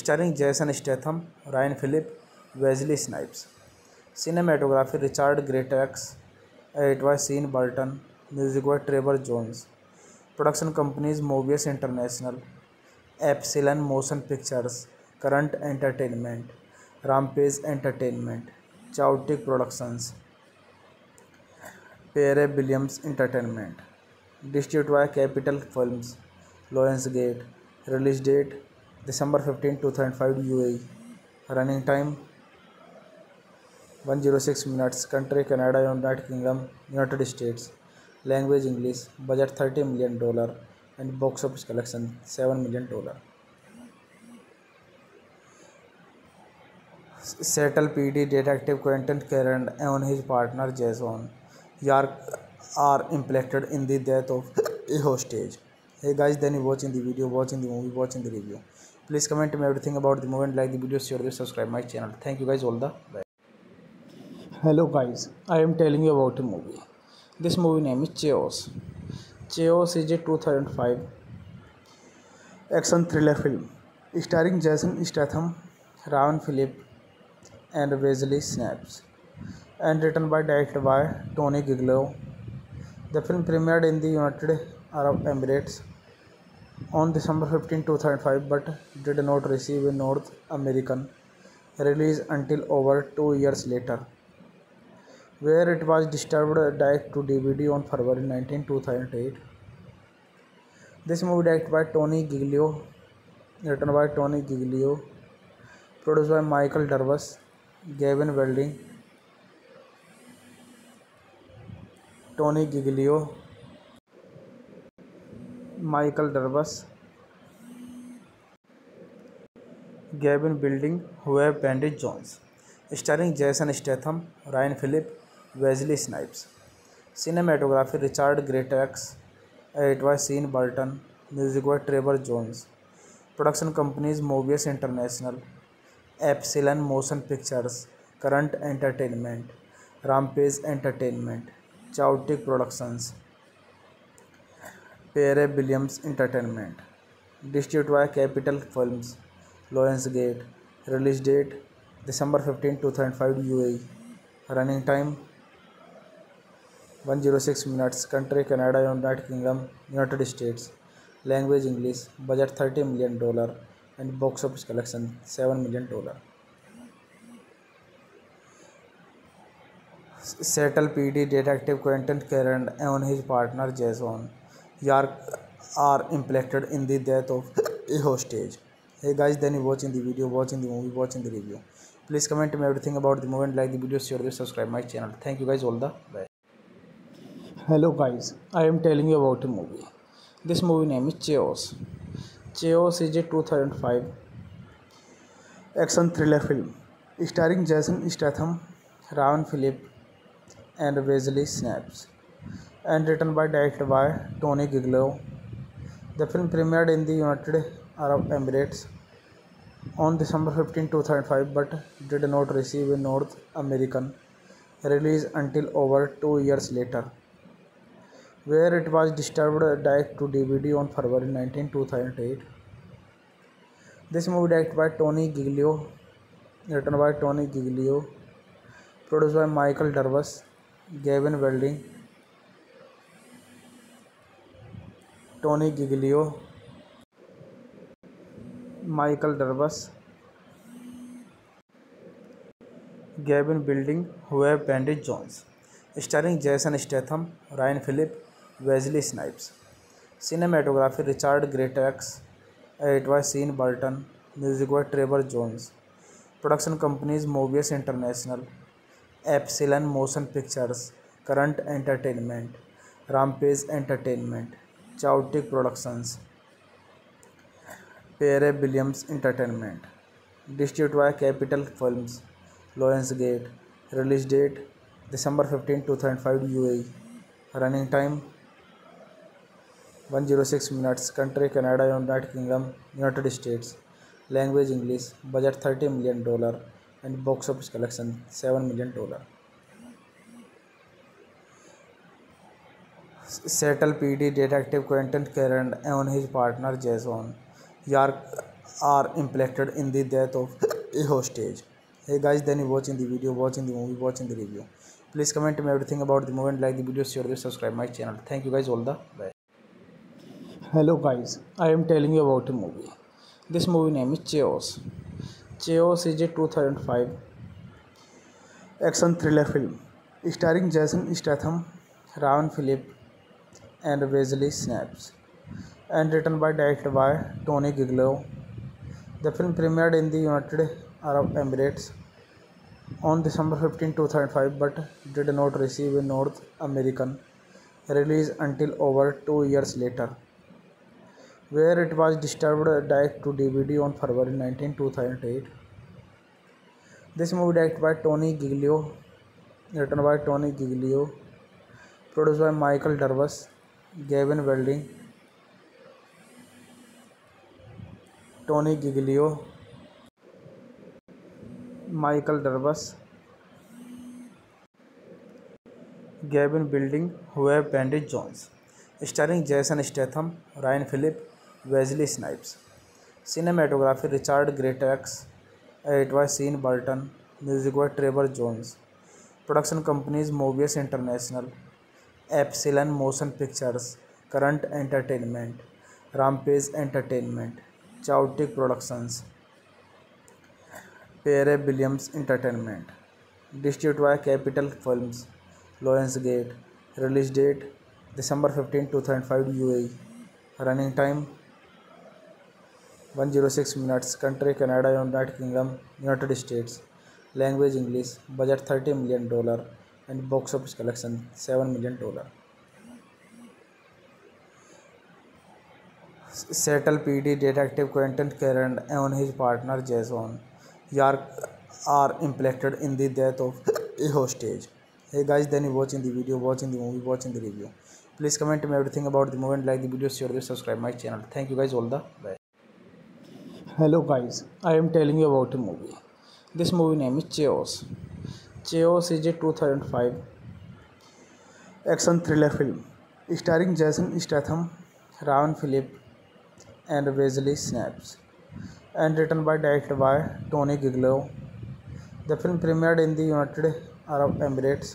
Starring Jason Statham, Ryan Philip, Wesley Snipes. Cinematography Richard Greatrex. Edit by Sean Barton. Music by Trevor Jones. Production companies Mobius International, Epsilon Motion Pictures, Current Entertainment, Rampage Entertainment, चाउटेक Productions, Pere Williams Entertainment. Distribute by capital Films, Lawrence Gate. Release date December fifteen two thousand five U A. Running time one zero six minutes. Country Canada, United Kingdom, United States. Language English. Budget thirty million dollar and box office collection seven million dollar. Seattle PD detective Quentin Karen and his partner Jason York are implicated in the death of a hostage. Hey guys, then you watching the video, watching the movie, watching the review. Please comment me everything about the movie and like the video, share this, subscribe my channel. Thank you guys, all the best. Hello guys, I am telling you about a movie. This movie name is Chaos. Chaos is a two thousand five action thriller film starring Jason Statham, Ryan Philip and Wesley Snipes and written by directed by Tony Giglio. The film premiered in the United Arab Emirates on December fifteenth, two thousand five but did not receive a North American release until over two years later, where it was distributed direct to D V D on February nineteenth, two thousand eight. This movie directed by Tony Giglio, written by Tony Giglio, produced by Michael Dorwas, Gavin Wilding, Tony Giglio, Michael Dorwas, Gavin Wilding, Huw bandit Johns, starring Jason Statham, Ryan Philip, Wesley Snipes, cinematography Richard Greatrex, edit by Sean Barton, music by Trevor Jones, production companies Mobius International, Epsilon Motion Pictures, Current Entertainment, Rampage Entertainment, चाउटेक Productions, Pere Williams Entertainment, distribute by capital Films, Lawrence Gate, release date December fifteen, two thousand five UAE, running time one hundred six minutes, country Canada, United Kingdom, United States, language English, budget thirty million dollar and box office collection seven million dollar. Settle P D detective Quentin Kern and his partner Jason York are impacted in the death of a hostage. Hey guys, then you watching the video, watching the movie, watching the review. Please comment me everything about the movie and like the video, share this, subscribe my channel. Thank you guys, all the best. Hello guys, I am telling you about a movie. This movie name is Chaos. Chaos is a two thousand five action thriller film starring Jason Statham, Ryan Phillippe and Wesley Snipes, and written by directed by Tony Giglio. The film premiered in the United Arab Emirates on December fifteenth, two thousand five but did not receive a North American release until over two years later, where it was distributed direct to D V D on February nineteenth, two thousand eight. This movie directed by Tony Giglio, written by Tony Giglio, produced by Michael Dorwas, Gavin Wilding, Tony Giglio, Michael Dorwas, Gavin Wilding, Huw bandit Johns, starring Jason Statham, Ryan Philip, Wesley Snipes, cinematography Richard Greatrex, edit by Sean Barton, music by Trevor Jones, production companies Mobius International, Epsilon Motion Pictures, Current Entertainment, Rampage Entertainment, चाउटेक Productions, Pere Williams Entertainment, distribute by capital Films, Lawrence Gate, release date December fifteen, two thousand five UAE, running time one hundred six minutes, country Canada, United Kingdom, United States, language English, budget thirty million dollar and box office collection seven million dollar. Settle P D detective Quentin Kern and his partner Jason York are impacted in the death of a hostage. Hey guys, then you watching the video, watching the movie, watching the review. Please comment me everything about the movie and like the video, share this, subscribe my channel. Thank you guys, all the best. Hello guys, I am telling you about a movie. This movie name is Chaos. Chaos is a two thousand five action thriller film starring Jason Statham, Ryan Philip and Wesley Snipes, and written by directed by Tony Giglio. The film premiered in the United Arab Emirates on December fifteen, two thousand five but did not receive a North American release until over two years later, where it was distributed direct to D V D on February nineteenth, two thousand eight. This movie directed by Tony Giglio, written by Tony Giglio, produced by Michael Dorwas, Gavin Wilding, Tony Giglio, Michael Dorwas, Gavin Wilding, Huw bandit Johns, starring Jason Statham, Ryan Philip, Wesley Snipes. Cinematography Richard Greatrex, edit by Sean Barton, music by Trevor Jones. Production companies Mobius International, Epsilon Motion Pictures, Current Entertainment, Rampage Entertainment, चाउटेक Productions, Pere Williams Entertainment. Distribute by capital Films, Lawrence Gate. Release date December fifteen two thousand five UAE. Running time one hundred six minutes. Country Canada, United Kingdom, United States. Language English. Budget thirty million dollar and box office collection seven million dollar. Seattle PD detective Quentin Karen and his partner Jason York are implicated in the death of a hostage. Hey guys, then you watching the video, watching the movie, watching the review. Please comment me everything about the movie and like the video, share this, subscribe my channel. Thank you guys, all the best. Hello guys, I am telling you about a movie. This movie name is Chaos. Chaos is a two thousand five action thriller film starring Jason Statham, Ryan Phillippe and Wesley Snipes, and written by directed by Tony Giglio. The film premiered in the United Arab Emirates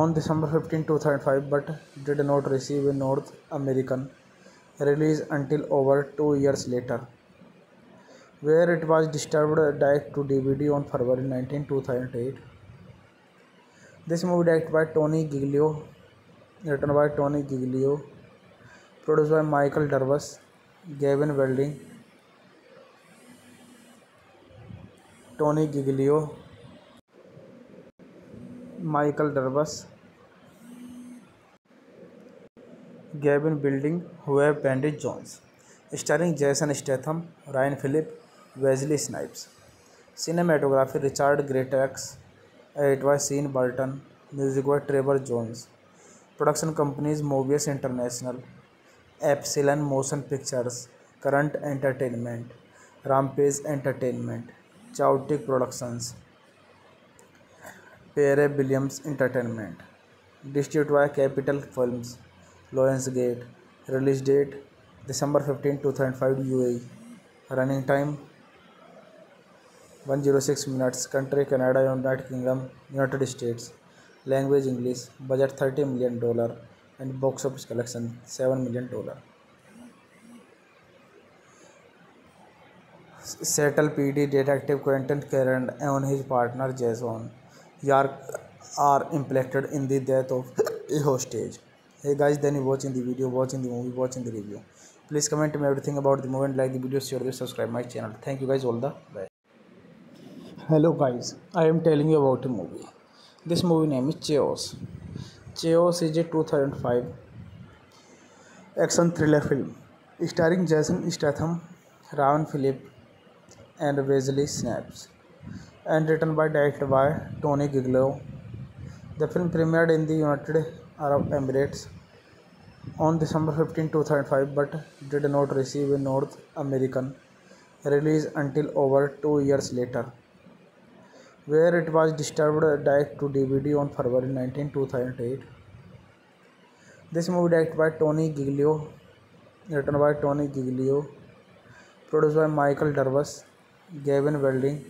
on December fifteenth two thousand five but did not receive a North American release until over two years later, where it was distributed direct to D V D on February nineteenth two thousand eight. This movie directed by Tony Giglio, written by Tony Giglio, produced by Michael Dorwas, Gavin Wilding, Tony Giglio, Michael Dorwas, Gavin Wilding, Pere Jones. Starring Jason Statham, Ryan Phillippe, Wesley Snipes. Cinematography Richard Greatrex, edit by Sean Barton, music by Trevor Jones. Production companies Mobius International, Epsilon Motion Pictures, Current Entertainment, Rampage Entertainment, Chautec Productions, Pere Williams Entertainment. Distributed by Capital Films, Lawrence Gate. Release date December fifteenth two thousand five U A E. Running time one hundred six minutes. Country Canada, United Kingdom, United States. Language English. Budget thirty million dollars and box office collection seven million dollars. Seattle P D detective Quentin Kern and his partner Jason York are impacted in the death of a hostage. Hey guys, then you watching the video, watching the movie, watching the review. Please comment me everything about the movie and like the video, share this, subscribe my channel. Thank you guys, all the best. Hello guys, I am telling you about a movie. This movie name is Chaos. Chaos is a two thousand five action thriller film starring Jason Statham, Ryan Phillippe and Wesley Snipes, and written by directed by Tony Giglio. The film premiered in the United Arab Emirates on December fifteenth two thousand five but did not receive a North American release until over two years later, where it was distributed direct to D V D on February nineteenth two thousand eight. This movie directed by Tony Giglio, written by Tony Giglio, produced by Michael Dorwas, Gavin Wilding,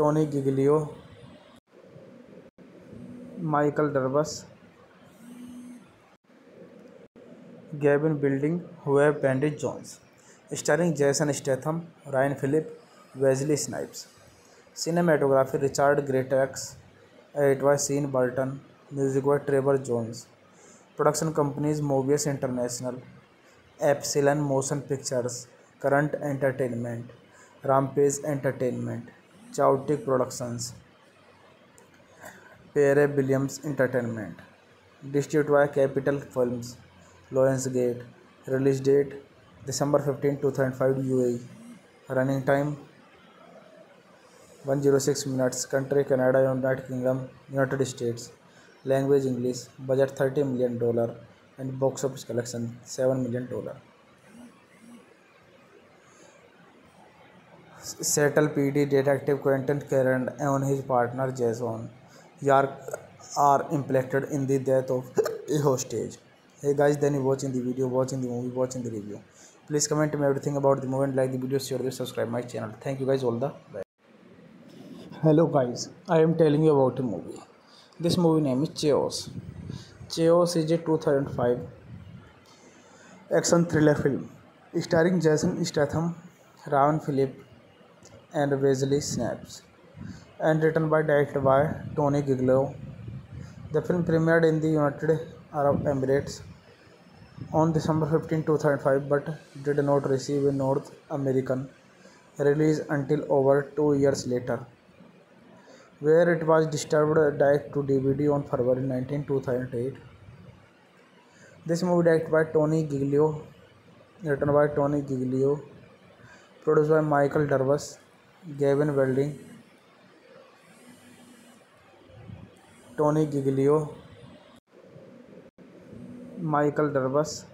Tony Giglio, Michael Dorwas, Gavin Wilding, Pere Jones. Starring Jason Statham, Ryan Phillippe, Wesley Snipes. Cinematography Richard Greatrex, edit by Sean Barton, music by Trevor Jones. Production companies Mobius International, Epsilon Motion Pictures, Current Entertainment, Rampage Entertainment, Chautec Productions, Pere Williams Entertainment. Distribute by capital Films, Lawrence Gate. Release date December fifteen two thousand five UAE. Running time one hundred six minutes. Country Canada, United Kingdom, United States. Language English. Budget thirty million dollar and box office collection seven million dollar. Seattle PD detective Quentin Karen and his partner Jason York are implanted in the death of a hostage. Hey guys, then you watching the video, watching the movie, watching the review. Please comment me everything about the movie and like the video, share this, subscribe my channel. Thank you guys, all the bye. Hello guys, I am telling you about a movie. This movie name is Chaos. Chaos is a two thousand five action thriller film starring Jason Statham, Ryan Phillippe and Wesley Snipes, and written by directed by Tony Giglio. The film premiered in the United Arab Emirates on December fifteenth two thousand five but did not receive a North American release until over two years later, where it was distributed direct to D V D on February nineteenth two thousand eight. This movie directed by Tony Giglio, written by Tony Giglio, produced by Michael Dorwas, Gavin Wilding, Tony Giglio, Michael Dorwas,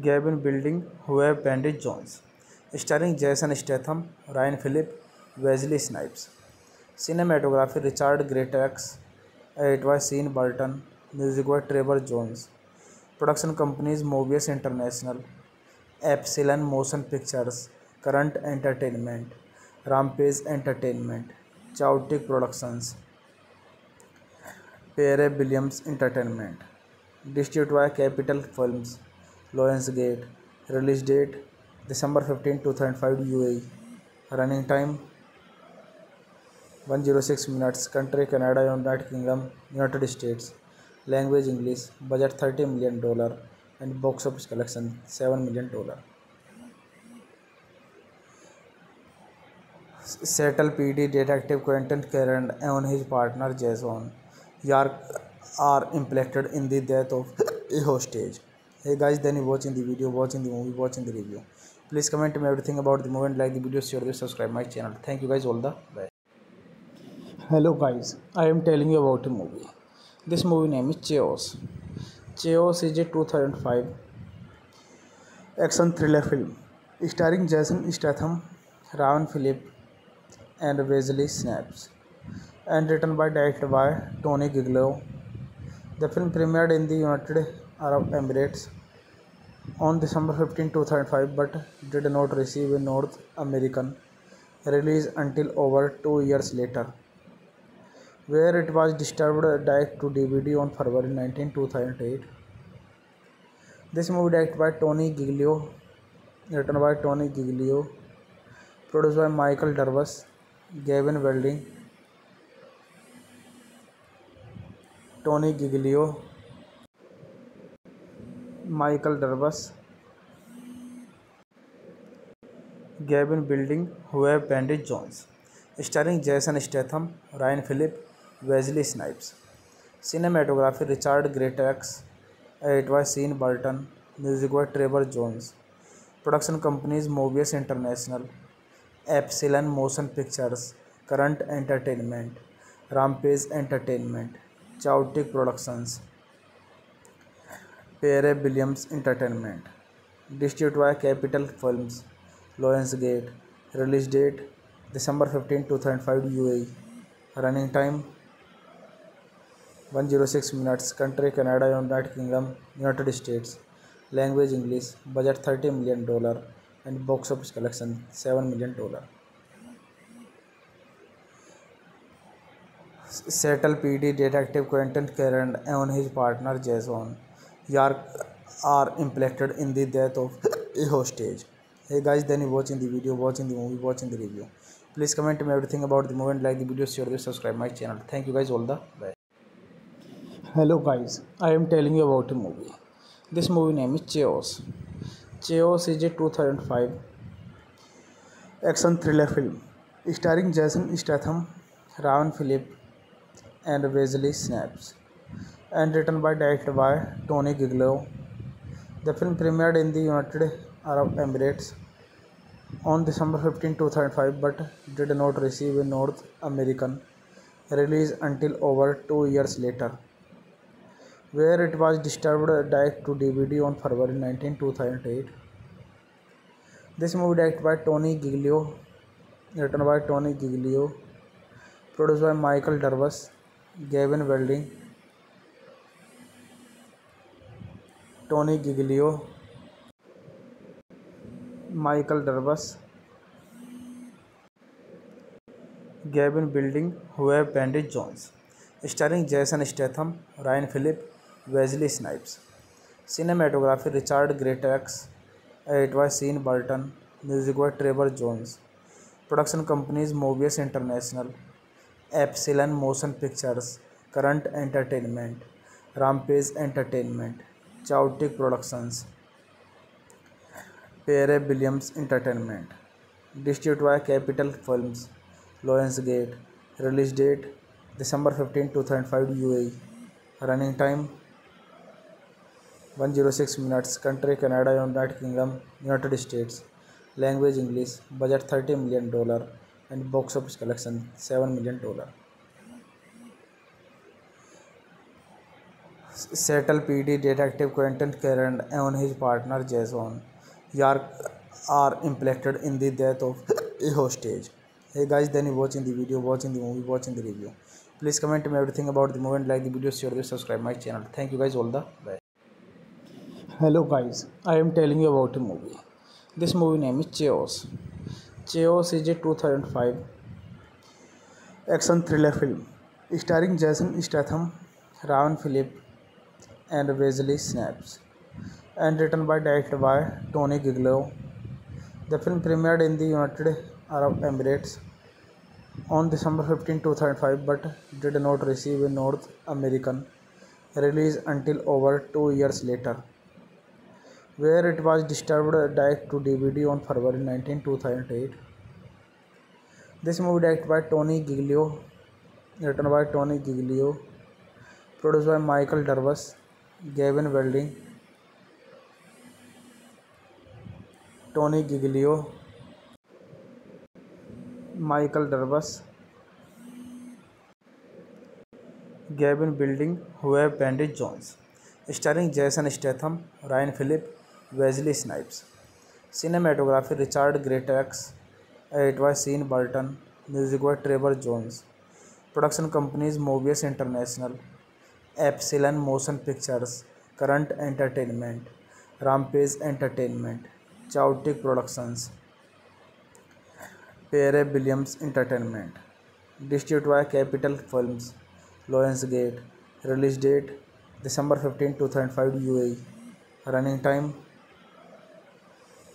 Gavin Wilding, Ryan Jones, starring Jason Statham, Ryan Phillippe, Wesley Snipes, cinematography Richard Greatrex, it was Sean Barton, music by Trevor Jones, production companies Mobius International, Epsilon Motion Pictures, Current Entertainment, Rampage Entertainment, Chautec Productions, Pere Williams Entertainment, distributed by Capital Films, Lawrence Gate, release date December fifteenth two thousand five U A E, running time one hundred six minutes, country Canada, United Kingdom, United States, language English, budget thirty million dollars. And box office collection seven million dollars. Seattle P D detective Quentin Kern and his partner Jason York are implanted in the death of a hostage. Hey guys, then you watching the video, watching the movie, watching the review. Please comment me everything about the movie and like the video, share this, subscribe my channel. Thank you guys, all the bye. Hello guys, I am telling you about a movie. This movie name is Chaos. Chaos is a two thousand five action thriller film starring Jason Statham, Ryan Phillippe and Wesley Snipes, and written by directed by Tony Giglio. The film premiered in the United Arab Emirates on December fifteenth two thousand five but did not receive a North American release until over two years later, where it was distributed direct to D V D on February nineteenth two thousand eight. This movie directed by Tony Giglio, written by Tony Giglio, produced by Michael Dorwas, Gavin Wilding, Tony Giglio, Michael Dorwas, Gavin Wilding, Ryan Jones, starring Jason Statham, Ryan Phillippe, Wesley Snipes, cinematography Richard Greatrex, it was Sean Barton, music by Trevor Jones, production companies Mobius International, Epsilon Motion Pictures, Current Entertainment, Rampage Entertainment, Chautec Productions, Pere Williams Entertainment, distributed by Capital Films, Lawrence Gate, release date December fifteenth two thousand five U A E, running time one hundred six minutes, country Canada, United Kingdom, United States, language English, budget thirty million dollars and box office collection seven million dollars. Seattle P D detective Quentin Kern and his partner Jason York are implanted in the death of a hostage. Hey guys, then you watching the video, watching the movie, watching the review. Please comment me everything about the movie and like the video, share this, subscribe my channel. Thank you guys, all the bye. Hello guys, I am telling you about a movie. This movie name is Chaos. Chaos is a two thousand five action thriller film starring Jason Statham, Ryan Phillippe and Wesley Snipes, and written by directed by Tony Giglio. The film premiered in the United Arab Emirates on December fifteenth two thousand five but did not receive a North American release until over two years later, where it was distributed direct to D V D on February nineteenth two thousand eight. This movie directed by Tony Giglio, written by Tony Giglio, Produced by Michael Dorwas, Gavin Wilding, Tony Giglio, Michael Dorwas, Gavin Wilding, Webb Bandit Jones. Starring Jason Statham, Ryan Phillippe, Wesley Snipes. Cinematography Richard Greatrex. Edit by Sean Barton. Music by Trevor Jones. Production companies Mobius International, Epsilon Motion Pictures, Current Entertainment, Rampage Entertainment, Chautec Productions, Pere Williams Entertainment. Distributed by Capital Films, Lawrence Gate. Release date December fifteenth two thousand five U A E. Running time one hundred six minutes. Country Canada, United Kingdom, United States. Language English. Budget thirty million dollars and box office collection seven million dollars. Settle P D detective Quentin Kern and his partner Jason York are impacted in the death of a hostage. Hey guys, then you watching the video, watching the movie, watching the review. Please comment me everything about the movie and like the video, share this, subscribe my channel. Thank you guys, all the best. Hello guys, I am telling you about a movie. This movie name is Chaos. Chaos is a two thousand five action thriller film starring Jason Statham, Ryan Phillippe, and Wesley Snipes, and written by directed by Tony Giglio. The film premiered in the United Arab Emirates on December fifteenth two thousand five but did not receive a North American release until over two years later, where it was distributed direct to D V D on February nineteenth two thousand eight. This movie directed by Tony Giglio, written by Tony Giglio, produced by Michael Dorwas, Gavin Wilding, Tony Giglio, Michael Dorwas, Gavin Wilding, Webb Bandit Jones. Starring Jason Statham, Ryan Phillippe, Wesley Snipes. Cinematography Richard Greatrex. Edit by Sean Barton. Music by Trevor Jones. Production companies Mobius International, Epsilon Motion Pictures, Current Entertainment, Rampage Entertainment, Chautec Productions, Pere Williams Entertainment. Distributed by Capital Films, Lawrence Gate. Release date December fifteenth two thousand five U A E. Running time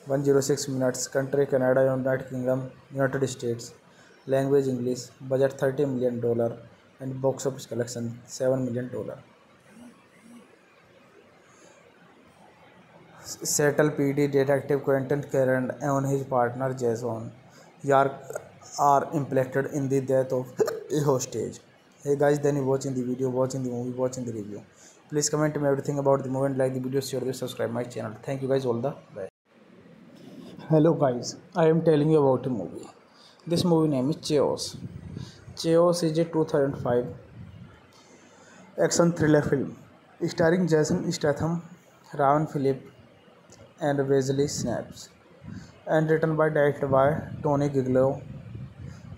one hundred six minutes. Country Canada, United Kingdom, United States. Language English. Budget thirty million dollars and box office collection seven million dollars. Settle P D detective Quentin Kern and his partner Jason York are impacted in the death of a hostage. Hey guys, then you watching the video, watching the movie, watching the review. Please comment me everything about the movie and like the video, share this, subscribe my channel. Thank you guys, all the best. Hello guys, I am telling you about a movie. This movie name is Chaos. Chaos is a two thousand five action thriller film starring Jason Statham, Ryan Phillippe, and Wesley Snipes, and written by directed by Tony Giglio.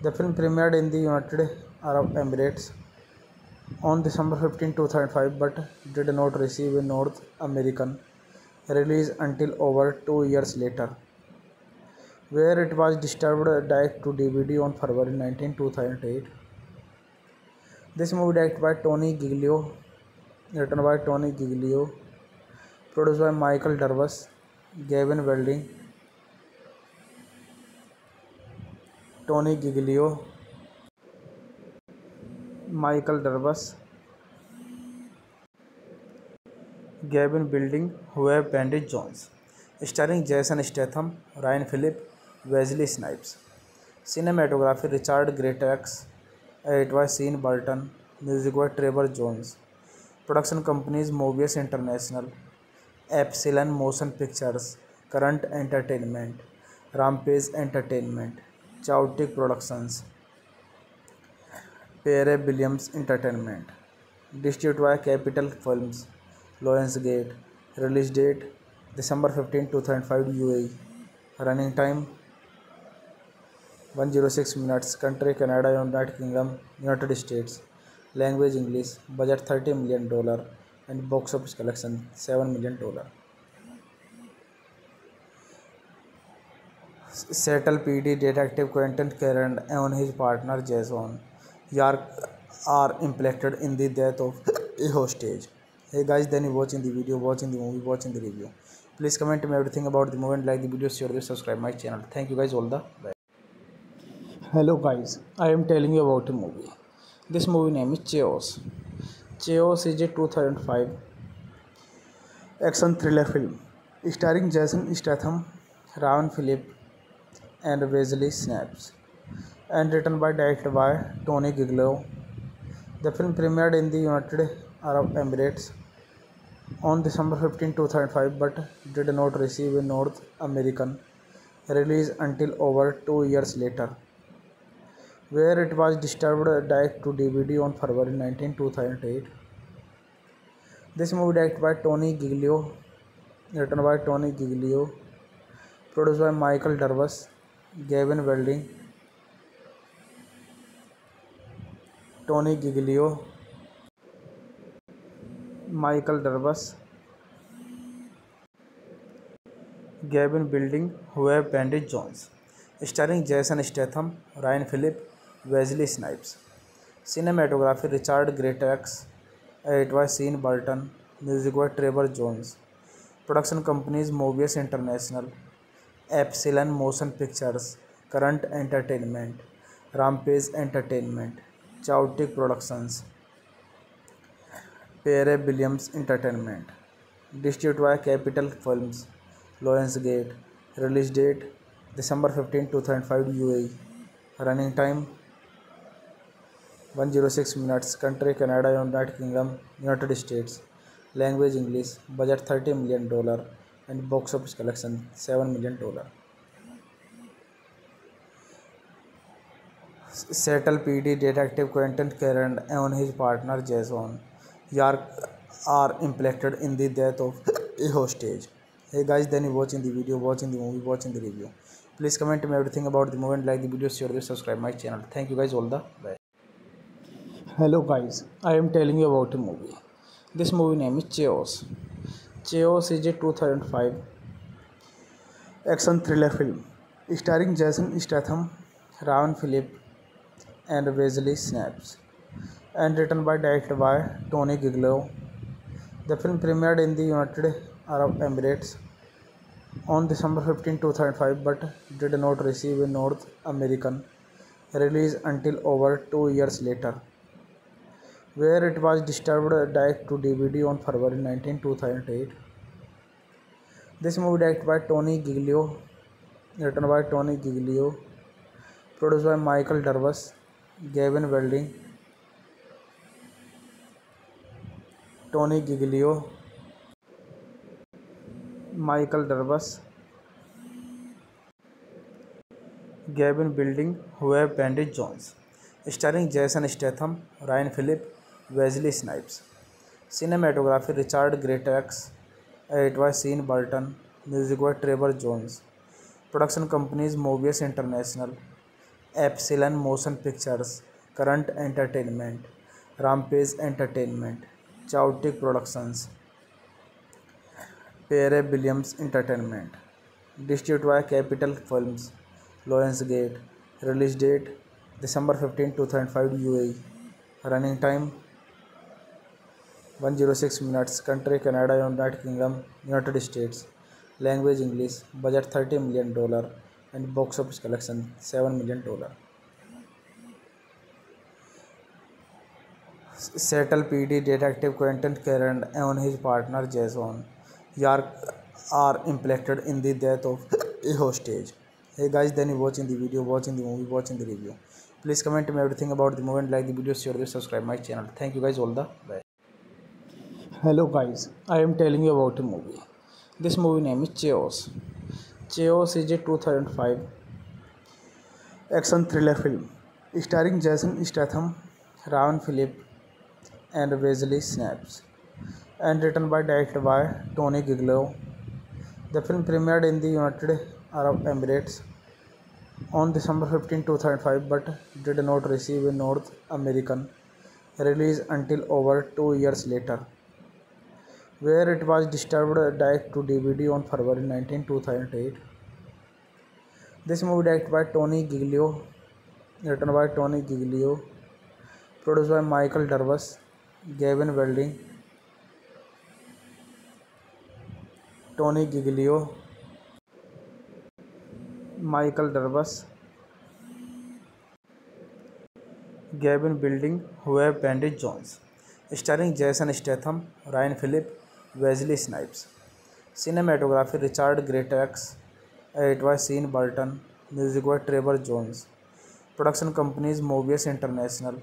The film premiered in the United Arab Emirates on December fifteenth two thousand five but did not receive a North American release until over two years later, where it was distributed direct to D V D on February nineteenth two thousand eight. This movie directed by Tony Giglio, written by Tony Giglio, produced by Michael Dorwas, Gavin Wilding, Tony Giglio, Michael Dorwas, Gavin Wilding, Webb Bandit Jones. Starring Jason Statham, Ryan Phillippe, Wesley Snipes. Cinematography Richard Greatrex. Edit by Sean Barton. Music by Trevor Jones. Production companies Mobius International, Epsilon Motion Pictures, Current Entertainment, Rampage Entertainment, Chautec Productions, Pere Williams Entertainment. Distributed by Capital Films, Lawrence Gate. Release date December fifteenth two thousand five U A E. Running time one hundred six minutes. Country Canada, United Kingdom, United States. Language English. Budget thirty million dollars and box office collection seven million dollars. Settle P D detective Quentin Kern and his partner Jason York are impacted in the death of a hostage. Hey guys, then you watching the video, watching the movie, watching the review. Please comment me everything about the movie and like the video, share this, subscribe my channel. Thank you guys, all the bye. Hello guys, I am telling you about a movie. This movie name is Chaos. Chaos is a two thousand five action thriller film starring Jason Statham, Ryan Phillippe, and Wesley Snipes, and written by directed by Tony Giglio. The film premiered in the United Arab Emirates on December fifteenth two thousand five, but did not receive a North American release until over two years later, where it was distributed direct to D V D on February nineteenth two thousand eight. This movie directed by Tony Giglio, written by Tony Giglio, produced by Michael Dorwas, Gavin Wilding, Tony Giglio, Michael Dorwas, Gavin Wilding, were Bandit Jones, starring Jason Statham, Ryan Phillippe, Wesley Snipes. Cinematography Richard Greatrex, edit by Sean Barton, music by Trevor Jones. Production companies Mobius International, Epsilon Motion Pictures, Current Entertainment, Rampage Entertainment, Chautec Productions, Pere Williams Entertainment. Distributed by Capital Films, Lawrence Gate. Release date December fifteenth two thousand five U A E. Running time one hundred six minutes. Country Canada, United Kingdom, United States. Language English. Budget thirty million dollars. And box office collection seven million dollars. Seattle P D detective Quentin Kern and his partner Jason York are impacted in the death of a hostage. Hey guys, then you watching the video, watching the movie, watching the review. Please comment me everything about the movie and like the video, share this, subscribe my channel. Thank you guys, all the bye. Hello guys, I am telling you about a movie. This movie name is Chaos. Chaos is a two thousand five action thriller film starring Jason Statham, Ryan Phillippe, and Wesley Snipes, and written by directed by Tony Giglio. The film premiered in the United Arab Emirates on December fifteenth two thousand five, but did not receive a North American release until over two years later, where it was distributed direct to D V D on February nineteenth two thousand eight. This movie directed by Tony Giglio, written by Tony Giglio, produced by Michael Dorwas, Gavin Wilding, Tony Giglio, Michael Dorwas, Gavin Wilding, were Bandit Jones, starring Jason Statham, Ryan Phillippe, Wesley Snipes. Cinematography Richard Greatrex, edit by Sean Barton, music by Trevor Jones. Production companies Mobius International, Epsilon Motion Pictures, Current Entertainment, Rampage Entertainment, Chautec Productions, Pere Williams Entertainment. Distributed by Capital Films, Lawrence Gate. Release date December fifteenth two thousand five U A E. Running time one hundred six minutes. Country Canada, United Kingdom, United States. Language English. Budget thirty million dollars and box office collection seven million dollars. Seattle P D detective Quentin Kern and his partner Jason York are impacted in the death of a hostage. Hey guys, then you watching the video, watching the movie, watching the review. Please comment me everything about the movie and like the video, share this, subscribe my channel. Thank you guys, all the bye. Hello guys, I am telling you about a movie. This movie name is Chaos. Chaos is a two thousand five action thriller film starring Jason Statham, Ryan Phillippe, and Wesley Snipes, and written by directed by Tony Giglio. The film premiered in the United Arab Emirates on December fifteenth two thousand five but did not receive a North American release until over two years later, where it was distributed direct to D V D on February nineteenth two thousand eight. This movie directed by Tony Giglio, written by Tony Giglio, produced by Michael Dorwas, Gavin Wilding, Tony Giglio, Michael Dorwas, Gavin Wilding, Ryan Jones, starring Jason Statham, Ryan Phillippe, Wesley Snipes, cinematography Richard Greatrex, it was Sean Barton, music by Trevor Jones, production companies Mobius International,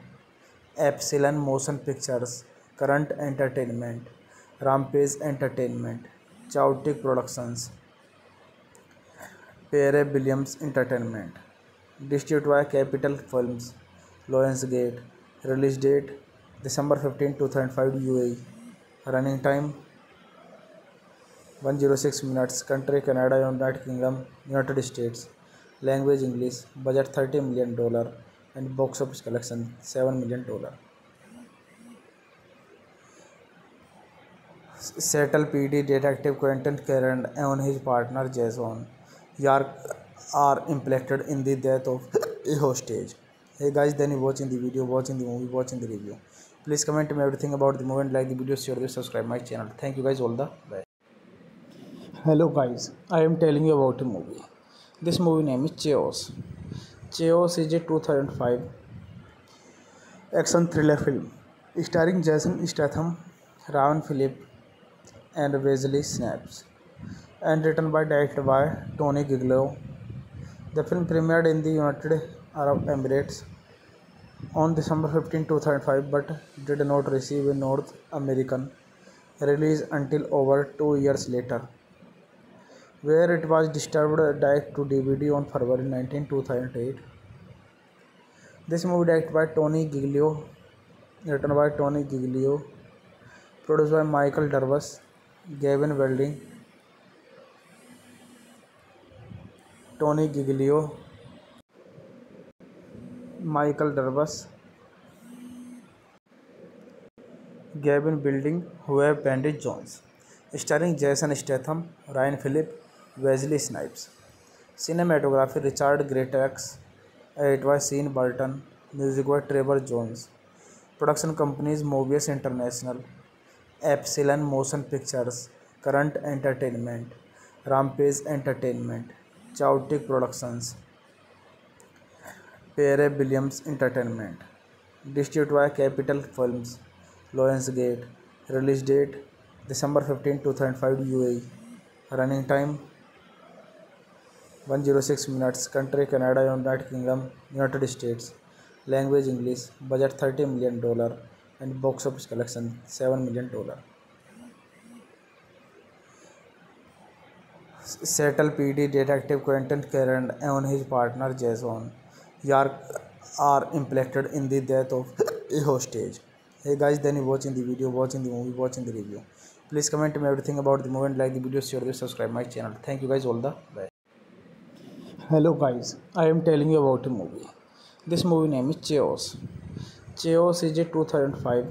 Epsilon Motion Pictures, Current Entertainment, Rampage Entertainment, Chautec Productions, Pere Williams Entertainment, distributed by Capital Films, Lawrence Gate, release date December fifteenth two thousand five U A E, running time one hundred six minutes, country Canada, United Kingdom, United States, language English, budget thirty million dollars and box office collection seven million dollars. Settle P D detective Quentin Kern and his partner Jason York are impacted in the death of a hostage. Hey guys, then you watching the video, watching the movie, watching the review. Please comment me everything about the movie and like the video, share this, subscribe my channel. Thank you guys, all the best. Hello guys, I am telling you about a movie. This movie name is Chaos. Chaos is a two thousand five action thriller film starring Jason Statham, Ryan Phillippe and Wesley Snipes, and written by directed by Tony Giglio. The film premiered in the United Arab Emirates on December fifteenth two thousand five but did not receive a North American release until over two years later, where it was distributed direct to D V D on February nineteenth two thousand eight. This movie directed by Tony Giglio, written by Tony Giglio, produced by Michael Dorwas, Gavin Wilding, Tony Giglio, Michael Dorwas, Gavin Wilding, Rampage Jones, starring Jason Statham, Ryan Phillippe, Wesley Snipes, cinematography Richard Greatrex, it was Sean Barton, music by Trevor Jones, production companies Mobius International, Epsilon Motion Pictures, Current Entertainment, Rampage Entertainment, Chautec Productions, Pere Williams Entertainment, distributed by Capital Films, Lawrence Gate, release date December fifteenth two thousand five U A E, running time one hundred six minutes, country Canada, United Kingdom, United States, language English, budget thirty million dollars and box office collection seven million dollars. Settle P D detective Quentin Kern and his partner Jason York are impacted in the death of a hostage. Hey guys, then you watching the video, watching the movie, watching the review. Please comment me everything about the movie and like the video, share this, subscribe my channel. Thank you guys, all the best. Hello guys, I am telling you about a movie. This movie name is Chaos. Chaos is a two thousand five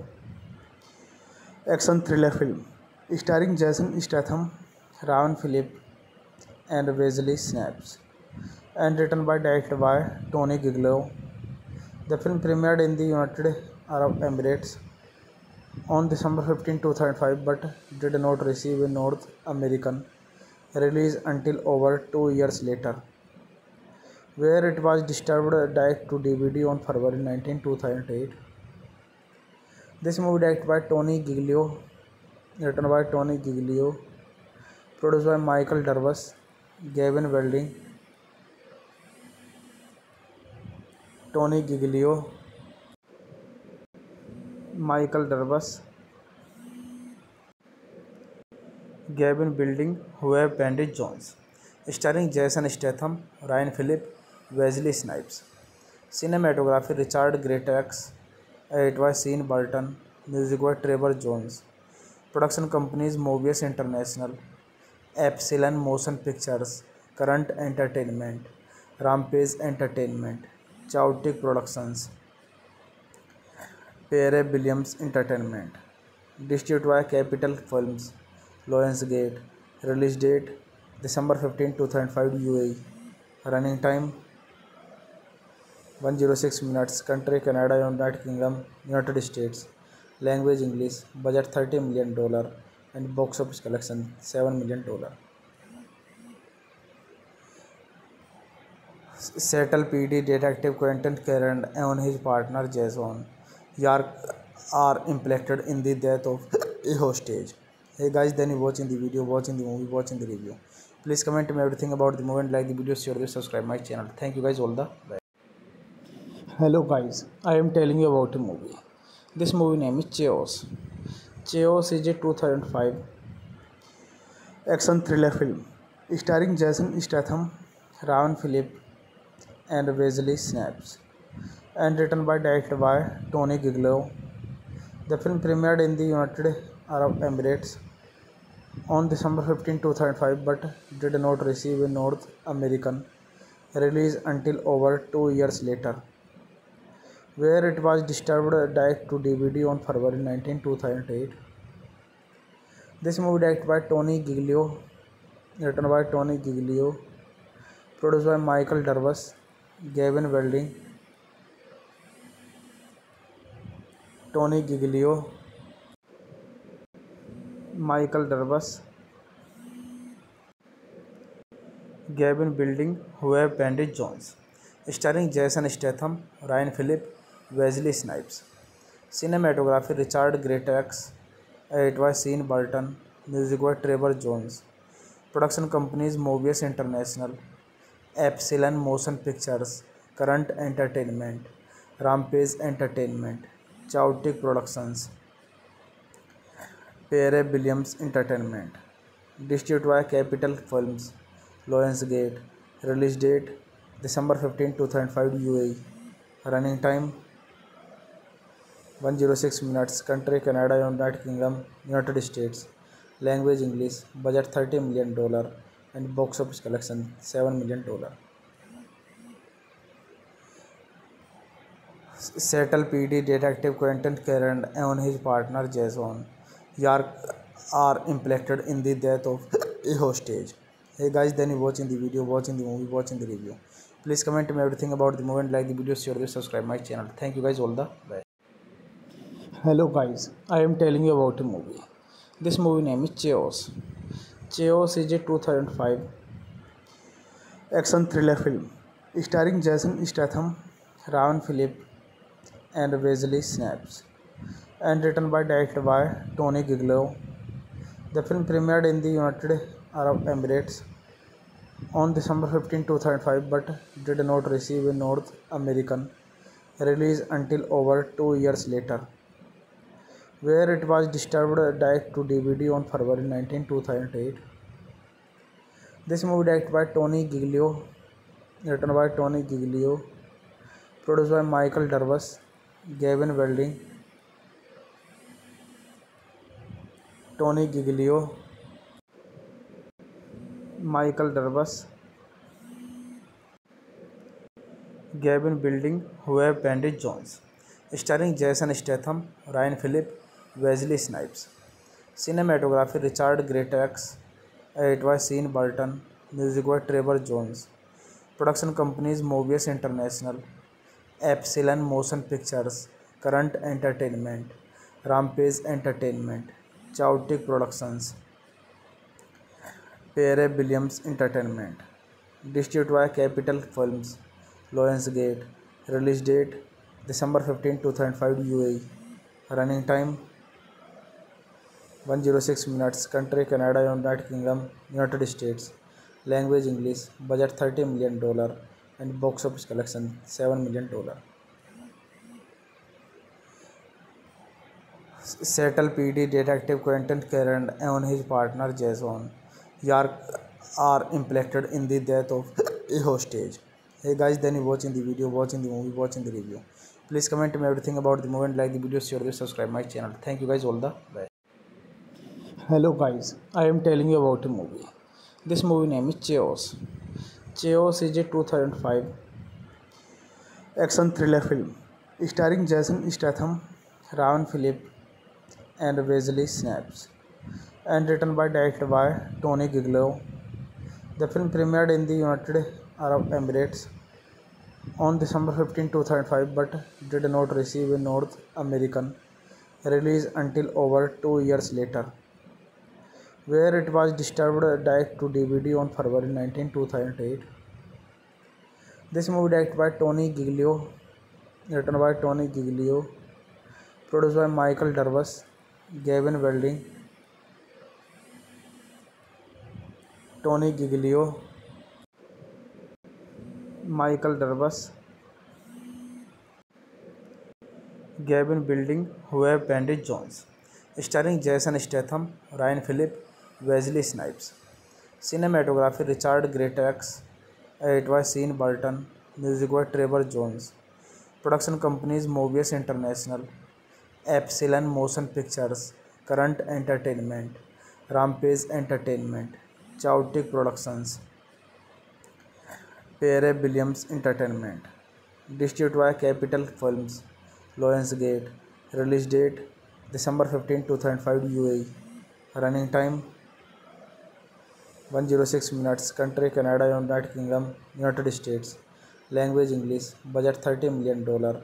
action thriller film starring Jason Statham, Ryan Phillippe and Wesley Snipes, and written by directed by Tony Giglio. The film premiered in the United Arab Emirates on December fifteenth two thousand five but did not receive a North American release until over two years later, where it was distributed direct to D V D on February nineteenth two thousand eight. This movie directed by Tony Giglio, written by Tony Giglio, produced by Michael Dorwas, Gavin Wilding, Tony Giglio, Michael Dorwas, Gavin Wilding, Rampage Jones, starring Jason Statham, Ryan Phillippe, Wesley Snipes, cinematography Richard Greatrex, it was Sean Barton, music by Trevor Jones, production companies Mobius International, Epsilon Motion Pictures, Current Entertainment, Rampage Entertainment, चाउटेक Productions, Pere Williams Entertainment. Distribute by capital Films, Lawrence Gate. Release date December fifteen two thousand five U A. Running time one zero six minutes. Country Canada, United Kingdom, United States. Language English. Budget thirty million dollar and box office collection seven million dollar. Seattle PD detective Quentin Karen and his partner Jason York are implicated in the death of a hostage. Hey guys, then you watching the video, watching the movie, watching the review. Please comment me everything about the movie and like the video, share this, subscribe my channel. Thank you guys, all the best. Hello guys, I am telling you about a movie. This movie name is Chaos. Chaos is a two thousand five action thriller film starring Jason Statham, Ryan Phillippe and Wesley Snipes, and written by directed by Tony Giglio. The film premiered in the United Arab Emirates on December fifteenth two thousand five but did not receive a North American release until over two years later, where it was distributed direct to D V D on February nineteenth two thousand eight. This movie directed by Tony Giglio, written by Tony Giglio, produced by Michael Dorwas, Gavin Wilding, Tony Giglio, Michael Dorwas, Gavin Wilding, Huw bandit Johns. Starring Jason Statham, Ryan Philip, Wesley Snipes. Cinematography Richard Greatrex. Edit by Sean Barton. Music by Trevor Jones. Production companies Mobius International, Epsilon Motion Pictures, Current Entertainment, Rampage Entertainment, चाउटेक Productions, Pere Williams Entertainment. Distribute by capital Films, Lawrence Gate. Release date December fifteen two thousand five U A. Running time one zero six minutes. Country Canada, United Kingdom, United States. Language English. Budget thirty million dollar and box office collection seven million dollar. Seattle PD detective Quentin Karen and his partner Jason Yark are impacted in the death of a hostage. Hey guys, then you watching the video, watching the movie, watching the review. Please comment me everything about the movie and like the video, share this, subscribe my channel. Thank you guys, all the best. Hello guys, I am telling you about a movie. This movie name is Chaos. Chaos is a two thousand five action thriller film starring Jason Statham, Ryan Phillippe, and Wesley Snipes, and written by directed by Tony Giglio. The film premiered in the United Arab Emirates on December fifteenth two thousand five but did not receive a North American release until over two years later, where it was distributed direct to D V D on February nineteenth two thousand eight. This movie directed by Tony Giglio, written by Tony Giglio, produced by Michael Dorwas, Gavin Wilding, Tony Giglio, Michael Dorwas, Gavin Wilding, Huw bandit Johns. Starring Jason Statham, Ryan Philip, Wesley Snipes. Cinematography Richard Greatrex. Edit by Sean Barton. Music by Trevor Jones. Production companies Mobius International, Epsilon Motion Pictures, Current Entertainment, Rampage Entertainment, चाउटेक Productions, Pere Williams Entertainment. Distribute by capital Films, Lawrence Gate. Release date December fifteen two thousand five U A. Running time one zero six minutes. Country Canada, United Kingdom, United States. Language English. Budget thirty million dollar and box office collection seven million dollar. Seattle PD detective Quentin Karen and his partner Jason York are implicated in the death of a hostage. Hey guys, then you watching the video, watching the movie, watching the review. Please comment me everything about the movie and like the video, share this, subscribe my channel. Thank you guys, all the best. Hello guys, I am telling you about a movie. This movie name is Chaos. Chaos is a two thousand five action thriller film starring Jason Statham, Ryan Philip and Wesley Snipes and written by directed by Tony Giglio. The film premiered in the United Arab Emirates on December fifteenth, two thousand five but did not receive a North American release until over two years later, where it was distributed direct to D V D on February nineteenth, two thousand eight. This movie directed by Tony Giglio, written by Tony Giglio, produced by Michael Dorwas, Gavin Wilding, Tony Giglio, Michael Dorwas, Gavin Wilding, Huw Bandit Jones, starring Jason Statham, Ryan Philip, Wesley Snipes, cinematography Richard Greatrex, edit by Sean Barton, music by Trevor Jones, production companies Mobius International, Epsilon Motion Pictures, Current Entertainment, Rampage Entertainment, चाउटेक Productions, Pere Williams Entertainment, distribute by capital Films, Lawrence Gate, release date December fifteen, two thousand five UAE, running time one hundred six minutes, country Canada, United Kingdom, United States, language English, budget thirty million dollar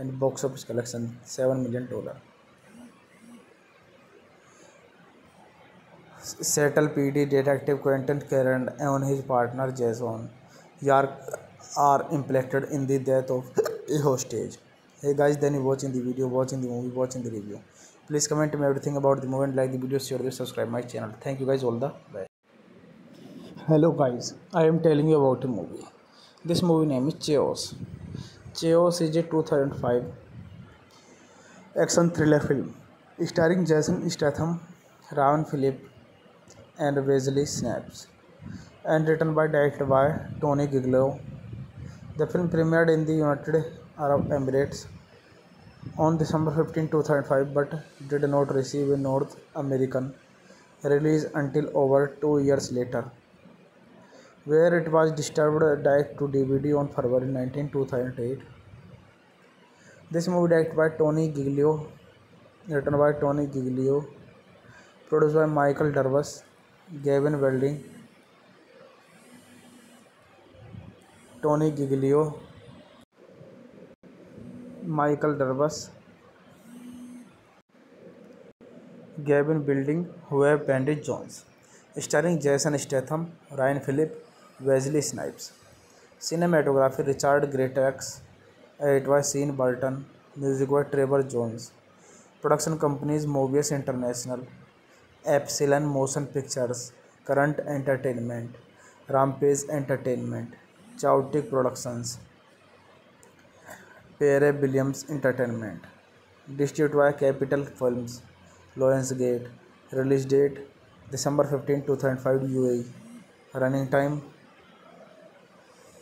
and box office collection seven million dollar. Settle P D detective Quentin Kern and his partner Jason York are impacted in the death of a hostage. Hey guys, then you watching the video, watching the movie, watching the review. Please comment me everything about the movie and like the video, share this, subscribe my channel. Thank you guys, all the best. Hello guys, I am telling you about a movie. This movie name is Chaos. Chaos is a two thousand five action thriller film starring Jason Statham, Ryan Phillippe and Wesley Snipes, and written by directed by Tony Giglio. The film premiered in the United Arab Emirates on December fifteenth, two thousand five but did not receive a North American release until over two years later, where it was distributed direct to D V D on February nineteenth, two thousand eight. This movie directed by Tony Giglio, written by Tony Giglio, produced by Michael Dorwas, Gavin Wilding, Tony Giglio, Michael Dorwas, Gavin Wilding, Huw Bandit Jones, starring Jason Statham, Ryan Philip, Wesley Snipes, cinematography Richard Greatrex, edit by Sean Barton, music by Trevor Jones, production companies Mobius International, Epsilon Motion Pictures, Current Entertainment, Rampage Entertainment, चाउटेक Productions, Pere Williams Entertainment, distribute by capital Films, Lawrence Gate, release date December fifteen, two thousand five UAE, running time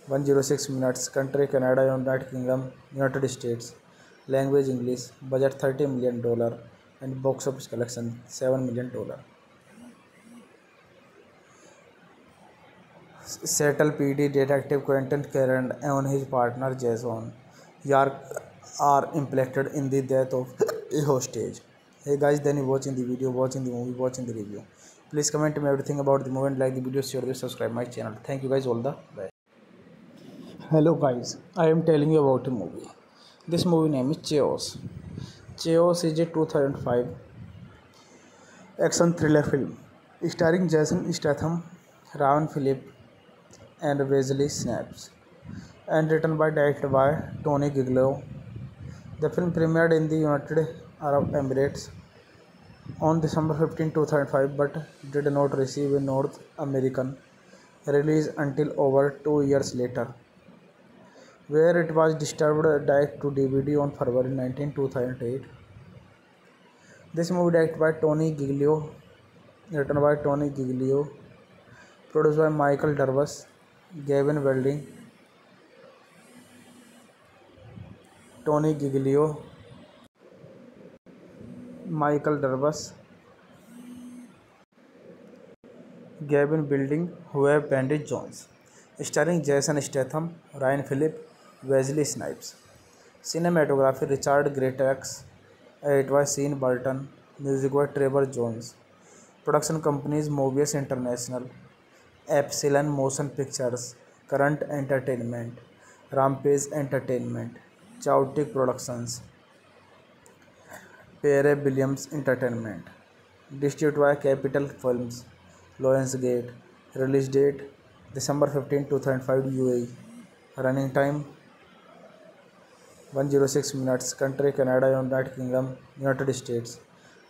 one hundred six minutes, country Canada, United Kingdom, United States, language English, budget thirty million dollar and box office collection seven million dollar. Settle P D detective Quentin Kern and his partner Jason York are impacted in the death of a hostage. Hey guys, then you watching the video, watching the movie, watching the review. Please comment me everything about the movie and like the video, share this, subscribe my channel. Thank you guys, all the best. Hello guys, I am telling you about a movie. This movie name is Chaos. Chaos is a two thousand five action thriller film starring Jason Statham, Ryan Philip and Wesley Snipes, and written by directed by Tony Giglio. The film premiered in the United Arab Emirates on December fifteen, two thousand five but did not receive a North American release until over two years later, where it was distributed direct to D V D on February nineteenth, two thousand eight. This movie directed by Tony Giglio, written by Tony Giglio, produced by Michael Dorwas, Gavin Wilding, Tony Giglio, Michael Dorwas, Gavin Wilding, Huw Bandit Jones, starring Jason Statham, Ryan Philip, Wesley Snipes. Cinematography Richard Greatrex, edit by Sean Barton, music by Trevor Jones. Production companies Mobius International, Epsilon Motion Pictures, Current Entertainment, Rampage Entertainment, चाउटेक Productions, Pere Williams Entertainment. Distribute by capital Films, Lawrence Gate. Release date December fifteen two thousand five U A. Running time one zero six minutes. Country Canada, United Kingdom, United States.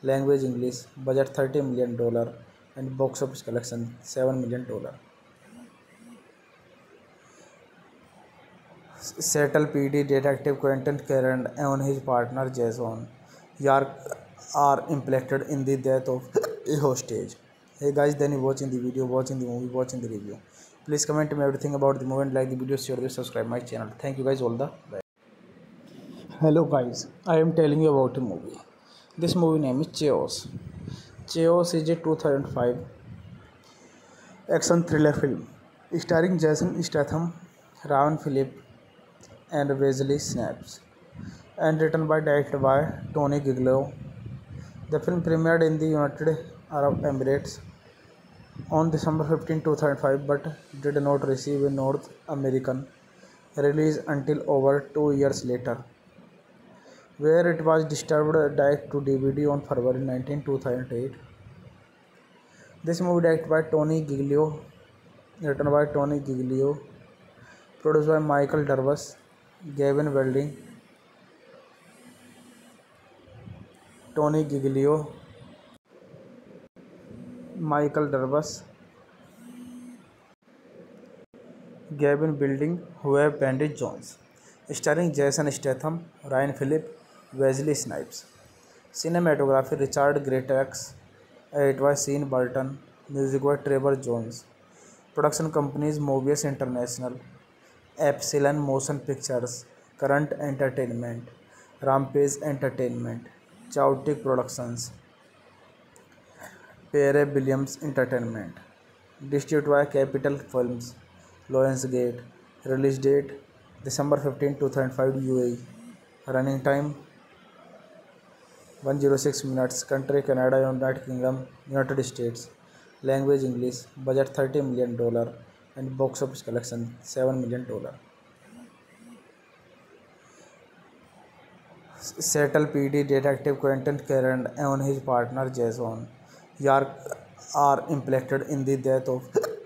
Language English. Budget thirty million dollar and box office collection seven million dollar. Seattle PD detective Quentin Karen and his partner Jason York are implicated in the death of a hostage. Hey guys, then you watching the video, watching the movie, watching the review. Please comment me everything about the movie and like the video, share this, subscribe my channel. Thank you guys, all the best. Hello guys, I am telling you about a movie. This movie name is Chaos. Chaos is a two thousand five action thriller film starring Jason Statham, Ryan Phillippe and Wesley Snipes, and written by directed by Tony Giglio. The film premiered in the United Arab Emirates on December fifteenth two thousand five but did not receive a North American release until over two years later, where it was distributed direct to D V D on February nineteenth two thousand eight. This movie directed by Tony Giglio, written by Tony Giglio, produced by Michael Dorwas, Gavin Wilding, Tony Giglio, Michael Dorwas, Gavin Wilding, Rampage Jones, starring Jason Statham, Ryan Phillippe, Wesley Snipes. Cinematography Richard Greatrex, edit by Sean Barton, music by Trevor Jones. Production companies Mobius International, Epsilon Motion Pictures, Current Entertainment, Rampage Entertainment, Chautec Productions, Pere Williams Entertainment. Distribute by capital Films, Lawrence Gate. Release date December fifteen two thousand five U A. Running time one zero six minutes. Country Canada, United Kingdom, United States. Language English. Budget thirty million dollar and box office collection seven million dollar. Seattle PD detective Quentin Karen and his partner Jason Yark are impacted in the death of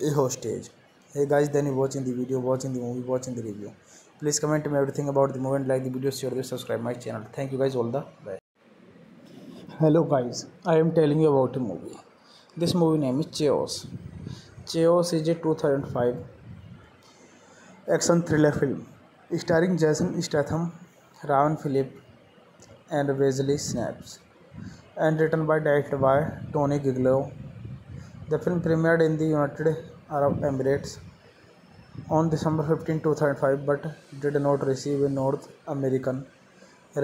a hostage. Hey guys, then you watching the video, watching the movie, watching the review. Please comment me everything about the movie and like the video, share this, subscribe my channel. Thank you guys, all the best. Hello guys, I am telling you about a movie. This movie name is Chaos. Chaos is a two thousand five action thriller film starring Jason Statham, Ryan Phillippe, and Wesley Snipes, and written by directed by Tony Giglio. The film premiered in the United Arab Emirates on December fifteenth two thousand five but did not receive a North American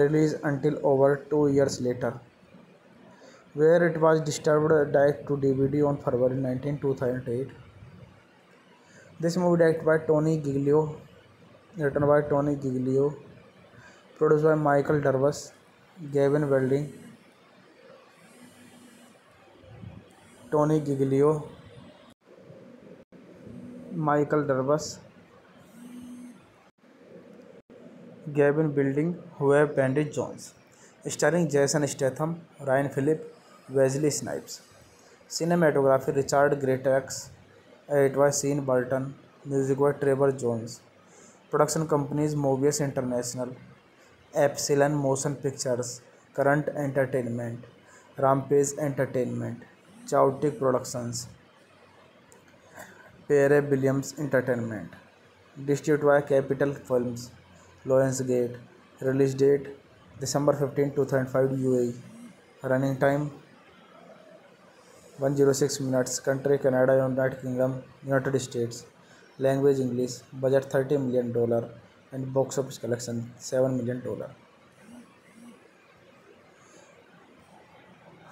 release until over two years later, where it was distributed direct to D V D on February nineteenth two thousand eight. This movie directed by Tony Giglio, written by Tony Giglio, produced by Michael Dorwas, Gavin Wilding, Tony Giglio, Michael Dorwas, Gavin Wilding, Rampage Jones. Starring Jason Statham, Ryan Philip, Wesley Snipes. Cinematography Richard Greatrex, edit by Sean Barton, music by Trevor Jones. Production companies Mobius International, Epsilon Motion Pictures, Current Entertainment, Rampage Entertainment, चाउटेक Productions, Pere Williams Entertainment. Distribute by capital Films, Lawrence Gate. Release date December fifteen two thousand five U A. Running time one zero six minutes. Country Canada, United Kingdom, United States. Language English. Budget thirty million dollar and box office collection seven million dollar.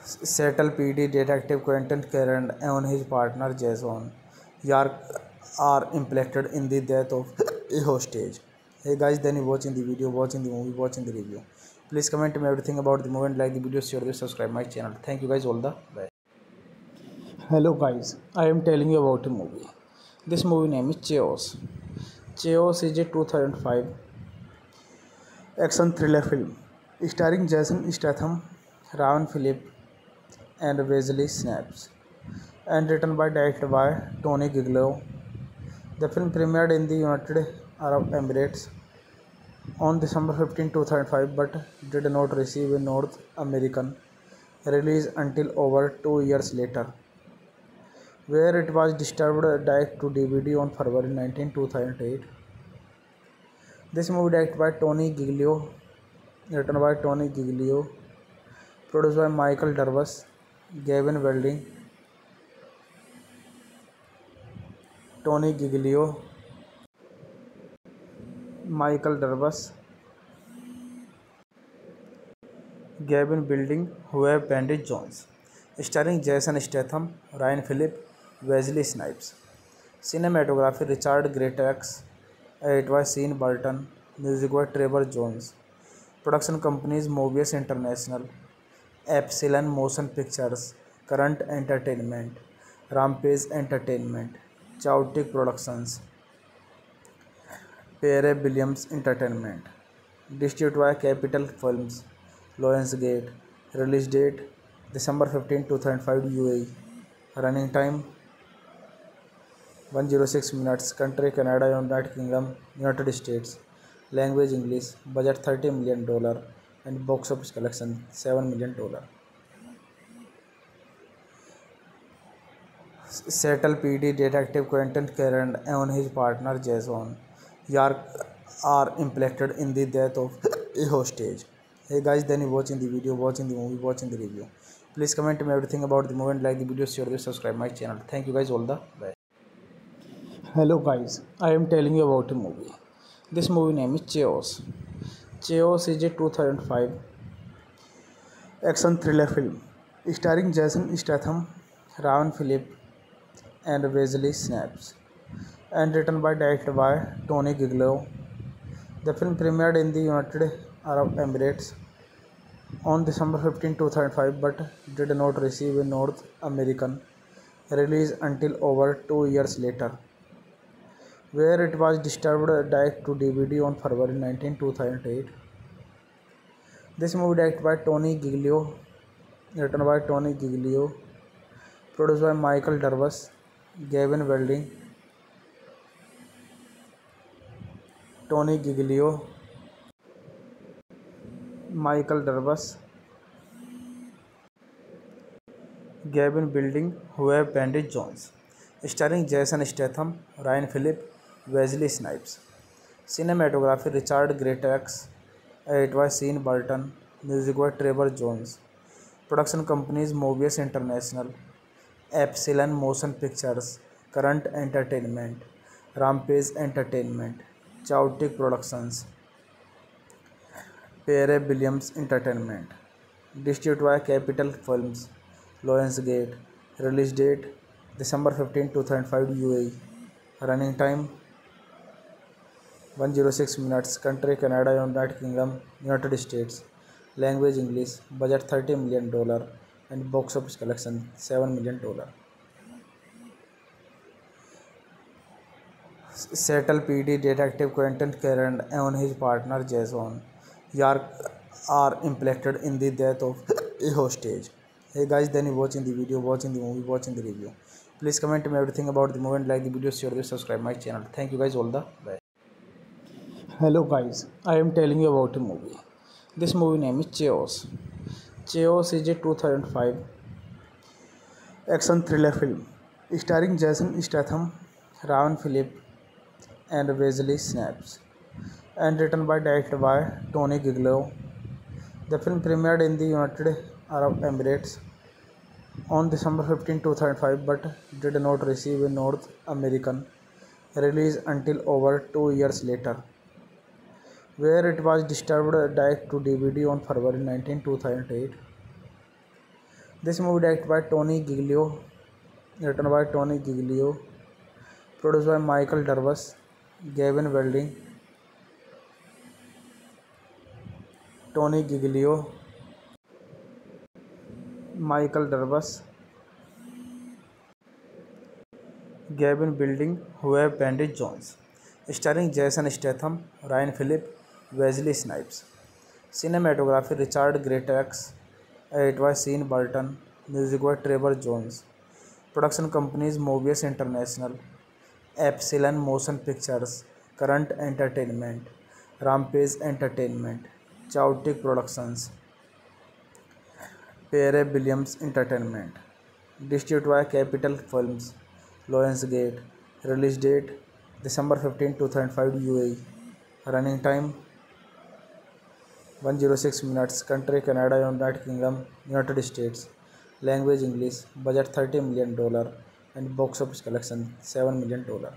Seattle PD detective Quentin Karen and his partner Jason York are impacted in the death of a hostage. Hey guys, then you watching the video, watching the movie, watching the review. Please comment me everything about the movie and like the video, share this, subscribe my channel. Thank you guys, all the bye. Hello guys, I am telling you about a movie. This movie name is Chaos. Chaos is a two thousand five action thriller film starring Jason Statham, Ryan Phillippe and Wesley Snipes, and written by directed by Tony Giglio. The film premiered in the United Arab Emirates on December fifteenth two thousand five but did not receive a North American release until over two years later, where it was distributed direct to D V D on February nineteenth two thousand eight. This movie directed by Tony Giglio, written by Tony Giglio, produced by Michael Dorwas, Gavin Wilding, Tony Giglio, Michael Dorwas, Gavin Wilding, Ryan Jones, starring Jason Statham, Ryan Phillippe, Wesley Snipes, cinematography Richard Greatrex, it was Sean Barton, music by Trevor Jones, production companies Mobius International, Epsilon Motion Pictures, Current Entertainment, Rampage Entertainment, Chautec Productions, Pere Williams Entertainment, distributed by Capital Films, Lawrence Gate, release date December fifteenth two thousand five U A E, running time one hundred six minutes, country Canada, United Kingdom, United States, language English, budget thirty million dollars. And box office collection seven million dollars. Seattle P D detective Quentin Kern and his partner Jason York are impacted in the death of a hostage. Hey guys, then you watching the video, watching the movie, watching the review. Please comment me everything about the movie and like the video, share this, subscribe my channel. Thank you guys, all the bye. Hello guys, I am telling you about a movie. This movie name is Chaos. Chaos is a two thousand five action thriller film starring Jason Statham, Ryan Phillippe and Wesley Snipes, and written by directed by Tony Giglio. The film premiered in the United Arab Emirates on December fifteenth two thousand five but did not receive a North American release until over two years later, where it was distributed direct to D V D on February nineteenth two thousand eight. This movie directed by Tony Giglio, written by Tony Giglio, produced by Michael Dorwas, Gavin Wilding, Tony Giglio, Michael Dorwas, Gavin Wilding, Rampage Jones, starring Jason Statham, Ryan Phillippe, Wesley Snipes, cinematography Richard Greatrex, it was Sean Barton, music by Trevor Jones, production companies Mobius International, Epsilon Motion Pictures, Current Entertainment, Rampage Entertainment, Chautec Productions, Pere Williams Entertainment, distributed by Capital Films, Lawrence Gate, release date December fifteenth two thousand five U A E, running time one hundred six minutes, country Canada, United Kingdom, United States, language English, budget thirty million dollars and box office collection seven million dollars. Seattle P D detective Quentin Kern and his partner Jason York are impacted in the death of a hostage. Hey guys, then you watching the video, watching the movie, watching the review. Please comment me everything about the movie and like the video, share this, subscribe my channel. Thank you guys, all the bye. Hello guys, I am telling you about a movie. This movie name is Chaos. Chaos is a two thousand five action thriller film starring Jason Statham, Ryan Phillippe and Wesley Snipes, and written by directed by Tony Giglio. The film premiered in the United Arab Emirates on December fifteenth two thousand five but did not receive a North American release until over two years later, where it was distributed direct to D V D on February nineteenth two thousand eight. This movie directed by Tony Giglio, written by Tony Giglio, Produced by Michael Dorwas, Gavin Wilding, Tony Giglio, Michael Dorwas, Gavin Wilding, Webb Bandit Jones. Starring Jason Statham, Ryan Phillippe, Wesley Snipes. Cinematography Richard Greatrex. Edit by Sean Barton. Music by Trevor Jones. Production companies Mobius International, Epsilon Motion Pictures, Current Entertainment, Rampage Entertainment, Chautec Productions, Pere Williams Entertainment. Distributed by Capital Films, Lawrence Gate. Release date December fifteenth two thousand five U A E. Running time one hundred six minutes. Country Canada, United Kingdom, United States. Language English. Budget thirty million dollars and box office collection seven million dollars.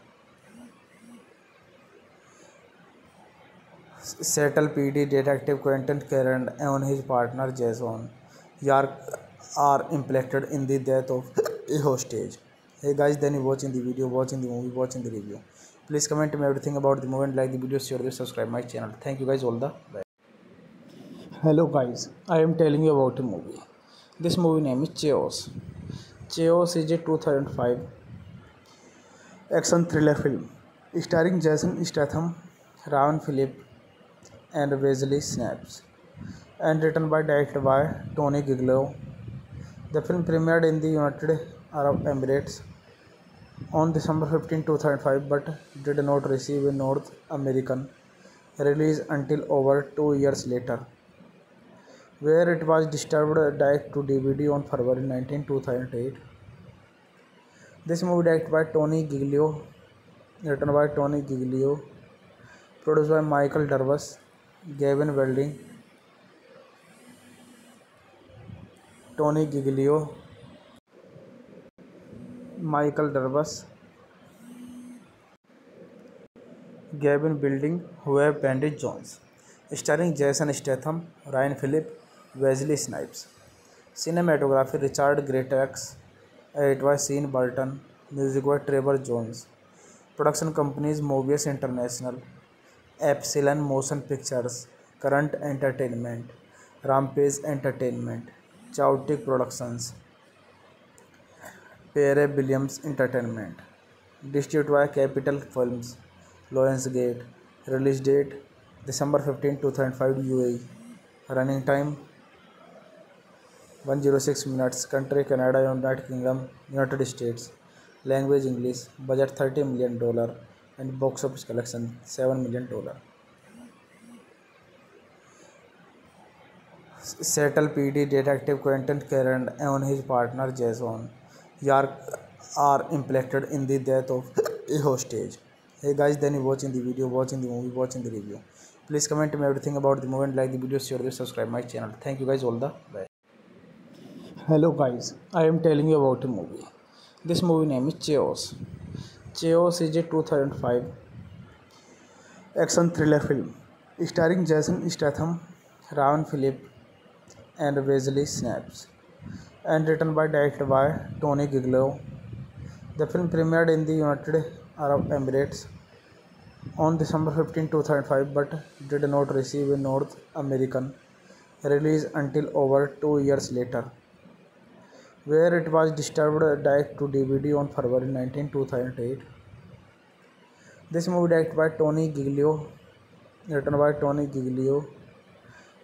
Settle P D detective Quentin Kern and his partner Jason York are impacted in the death of a hostage. Hey guys, then you watching the video, watching the movie, watching the review. Please comment me everything about the movie and like the video, share this, subscribe my channel. Thank you guys, all the best. Hello guys, I am telling you about a movie. This movie name is Chaos. Chaos is a two thousand five action thriller film starring Jason Statham, Ryan Phillippe, and Wesley Snipes, and written by directed by Tony Giglio. The film premiered in the United Arab Emirates on December fifteenth two thousand five, but did not receive a North American release until over two years later, where it was distributed direct to D V D on February nineteenth two thousand eight. This movie directed by Tony Giglio, written by Tony Giglio, produced by Michael Dorwas, Gavin Wilding, Tony Giglio, Michael Dorwas, Gavin Wilding, Webb Bandit Jones. Starring Jason Statham, Ryan Phillippe, Wesley Snipes. Cinematography Richard Greatrex. Edit by Sean Barton. Music by Trevor Jones. Production companies Mobius International, Epsilon Motion Pictures, Current Entertainment, Rampage Entertainment, Chautec Productions, Pere Williams Entertainment. Distributed by Capital Films, Lawrence Gate. Release date December fifteenth two thousand five U A E. Running time one hundred six minutes. Country Canada, United Kingdom, United States. Language English. Budget thirty million dollars and box office collection seven million dollars. Settle P D detective Quentin Kern and his partner Jason York are impacted in the death of a hostage. Hey guys, then you watching the video, watching the movie, watching the review. Please comment me everything about the movie and like the video, share this, subscribe my channel. Thank you guys, all the best. Hello guys, I am telling you about a movie. This movie name is Chaos. Chaos is a two thousand five action thriller film starring Jason Statham, Ryan Phillippe, and Wesley Snipes, and written by directed by Tony Giglio. The film premiered in the United Arab Emirates on December fifteenth two thousand five, but did not receive a North American release until over two years later, where it was distributed direct to D V D on February nineteenth two thousand eight. This movie directed by Tony Giglio, written by Tony Giglio,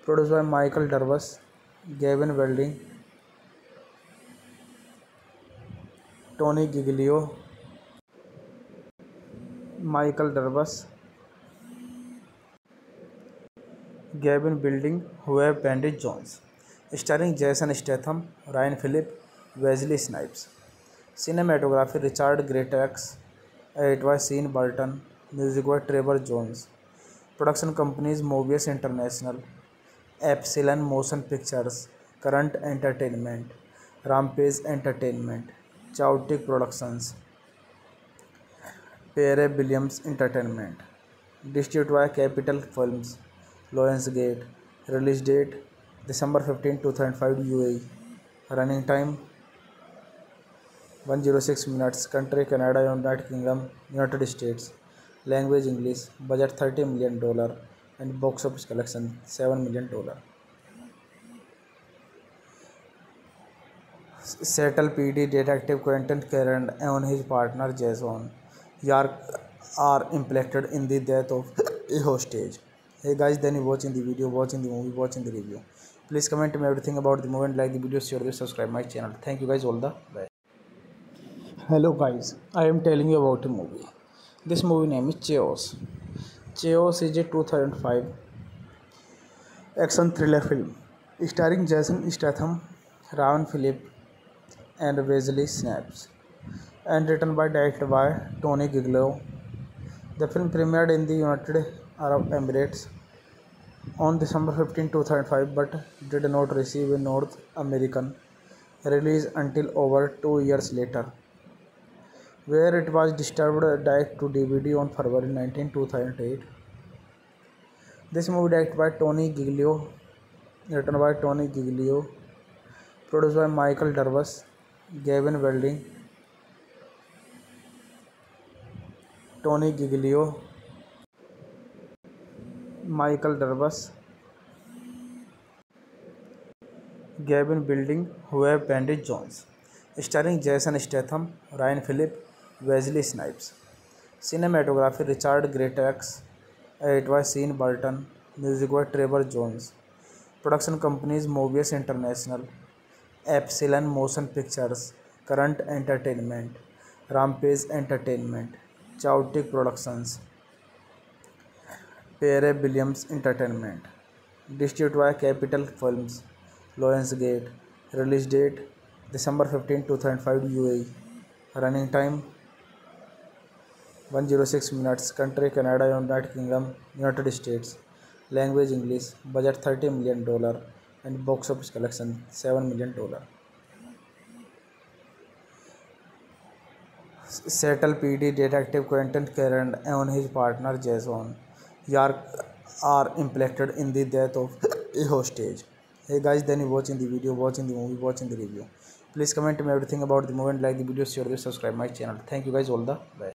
produced by Michael Dorwas, Gavin Wilding, Tony Giglio, Michael Dorwas, Gavin Wilding, Webb Bandit Jones. Starring Jason Statham, Ryan Phillippe, Wesley Snipes. Cinematography Richard Greatrex. Edit by Sean Barton. Music by Trevor Jones. Production companies Mobius International, Epsilon Motion Pictures, Current Entertainment, Rampage Entertainment, Chautec Productions, Pere Williams Entertainment. Distributed by Capital Films, Lawrence Gate. Release date December fifteenth two thousand five U A E. Running time one hundred six minutes. Country Canada, United Kingdom, United States. Language English. Budget thirty million dollars and box office collection seven million dollars. Settle P D detective Quentin Kern and his partner Jason York are impacted in the death of a hostage. Hey guys, then you watching the video, watching the movie, watching the review. Please comment me everything about the movie and like the video, share this, subscribe my channel. Thank you guys, all the best. Hello guys, I am telling you about a movie. This movie name is Chaos. Chaos is a two thousand five action thriller film starring Jason Statham, Ryan Phillippe, and Wesley Snipes, and written by directed by Tony Giglio. The film premiered in the United Arab Emirates on December fifteenth two thousand five, but did not receive a North American release until over two years later, where it was distributed direct to D V D on February nineteenth two thousand eight. This movie directed by Tony Giglio, written by Tony Giglio, produced by Michael Dorwas, Gavin Wilding, Tony Giglio, Michael Dorwas, Gavin Wilding, Webb and Jones, starring Jason Statham, Ryan Phillippe, Wesley Snipes. Cinematography Richard Greatrex, edit by Sean Barton, music by Trevor Jones. Production companies Mobius International, Epsilon Motion Pictures, Current Entertainment, Rampage Entertainment, Chautec Productions, Pere Williams Entertainment. Distributed by Capital Films, Lawrence Gate. Release date December fifteenth two thousand five, U A E. Running time one hundred six minutes. Country Canada, United Kingdom, United States. Language English. Budget thirty million dollars. And box office collection seven million dollars. Seattle P D detective Quentin Kern and his partner Jason York are impacted in the death of a hostage. Hey guys, then you watching the video, watching the movie, watching the review. Please comment me everything about the movie and like the video, share this, subscribe my channel. Thank you guys, all the best.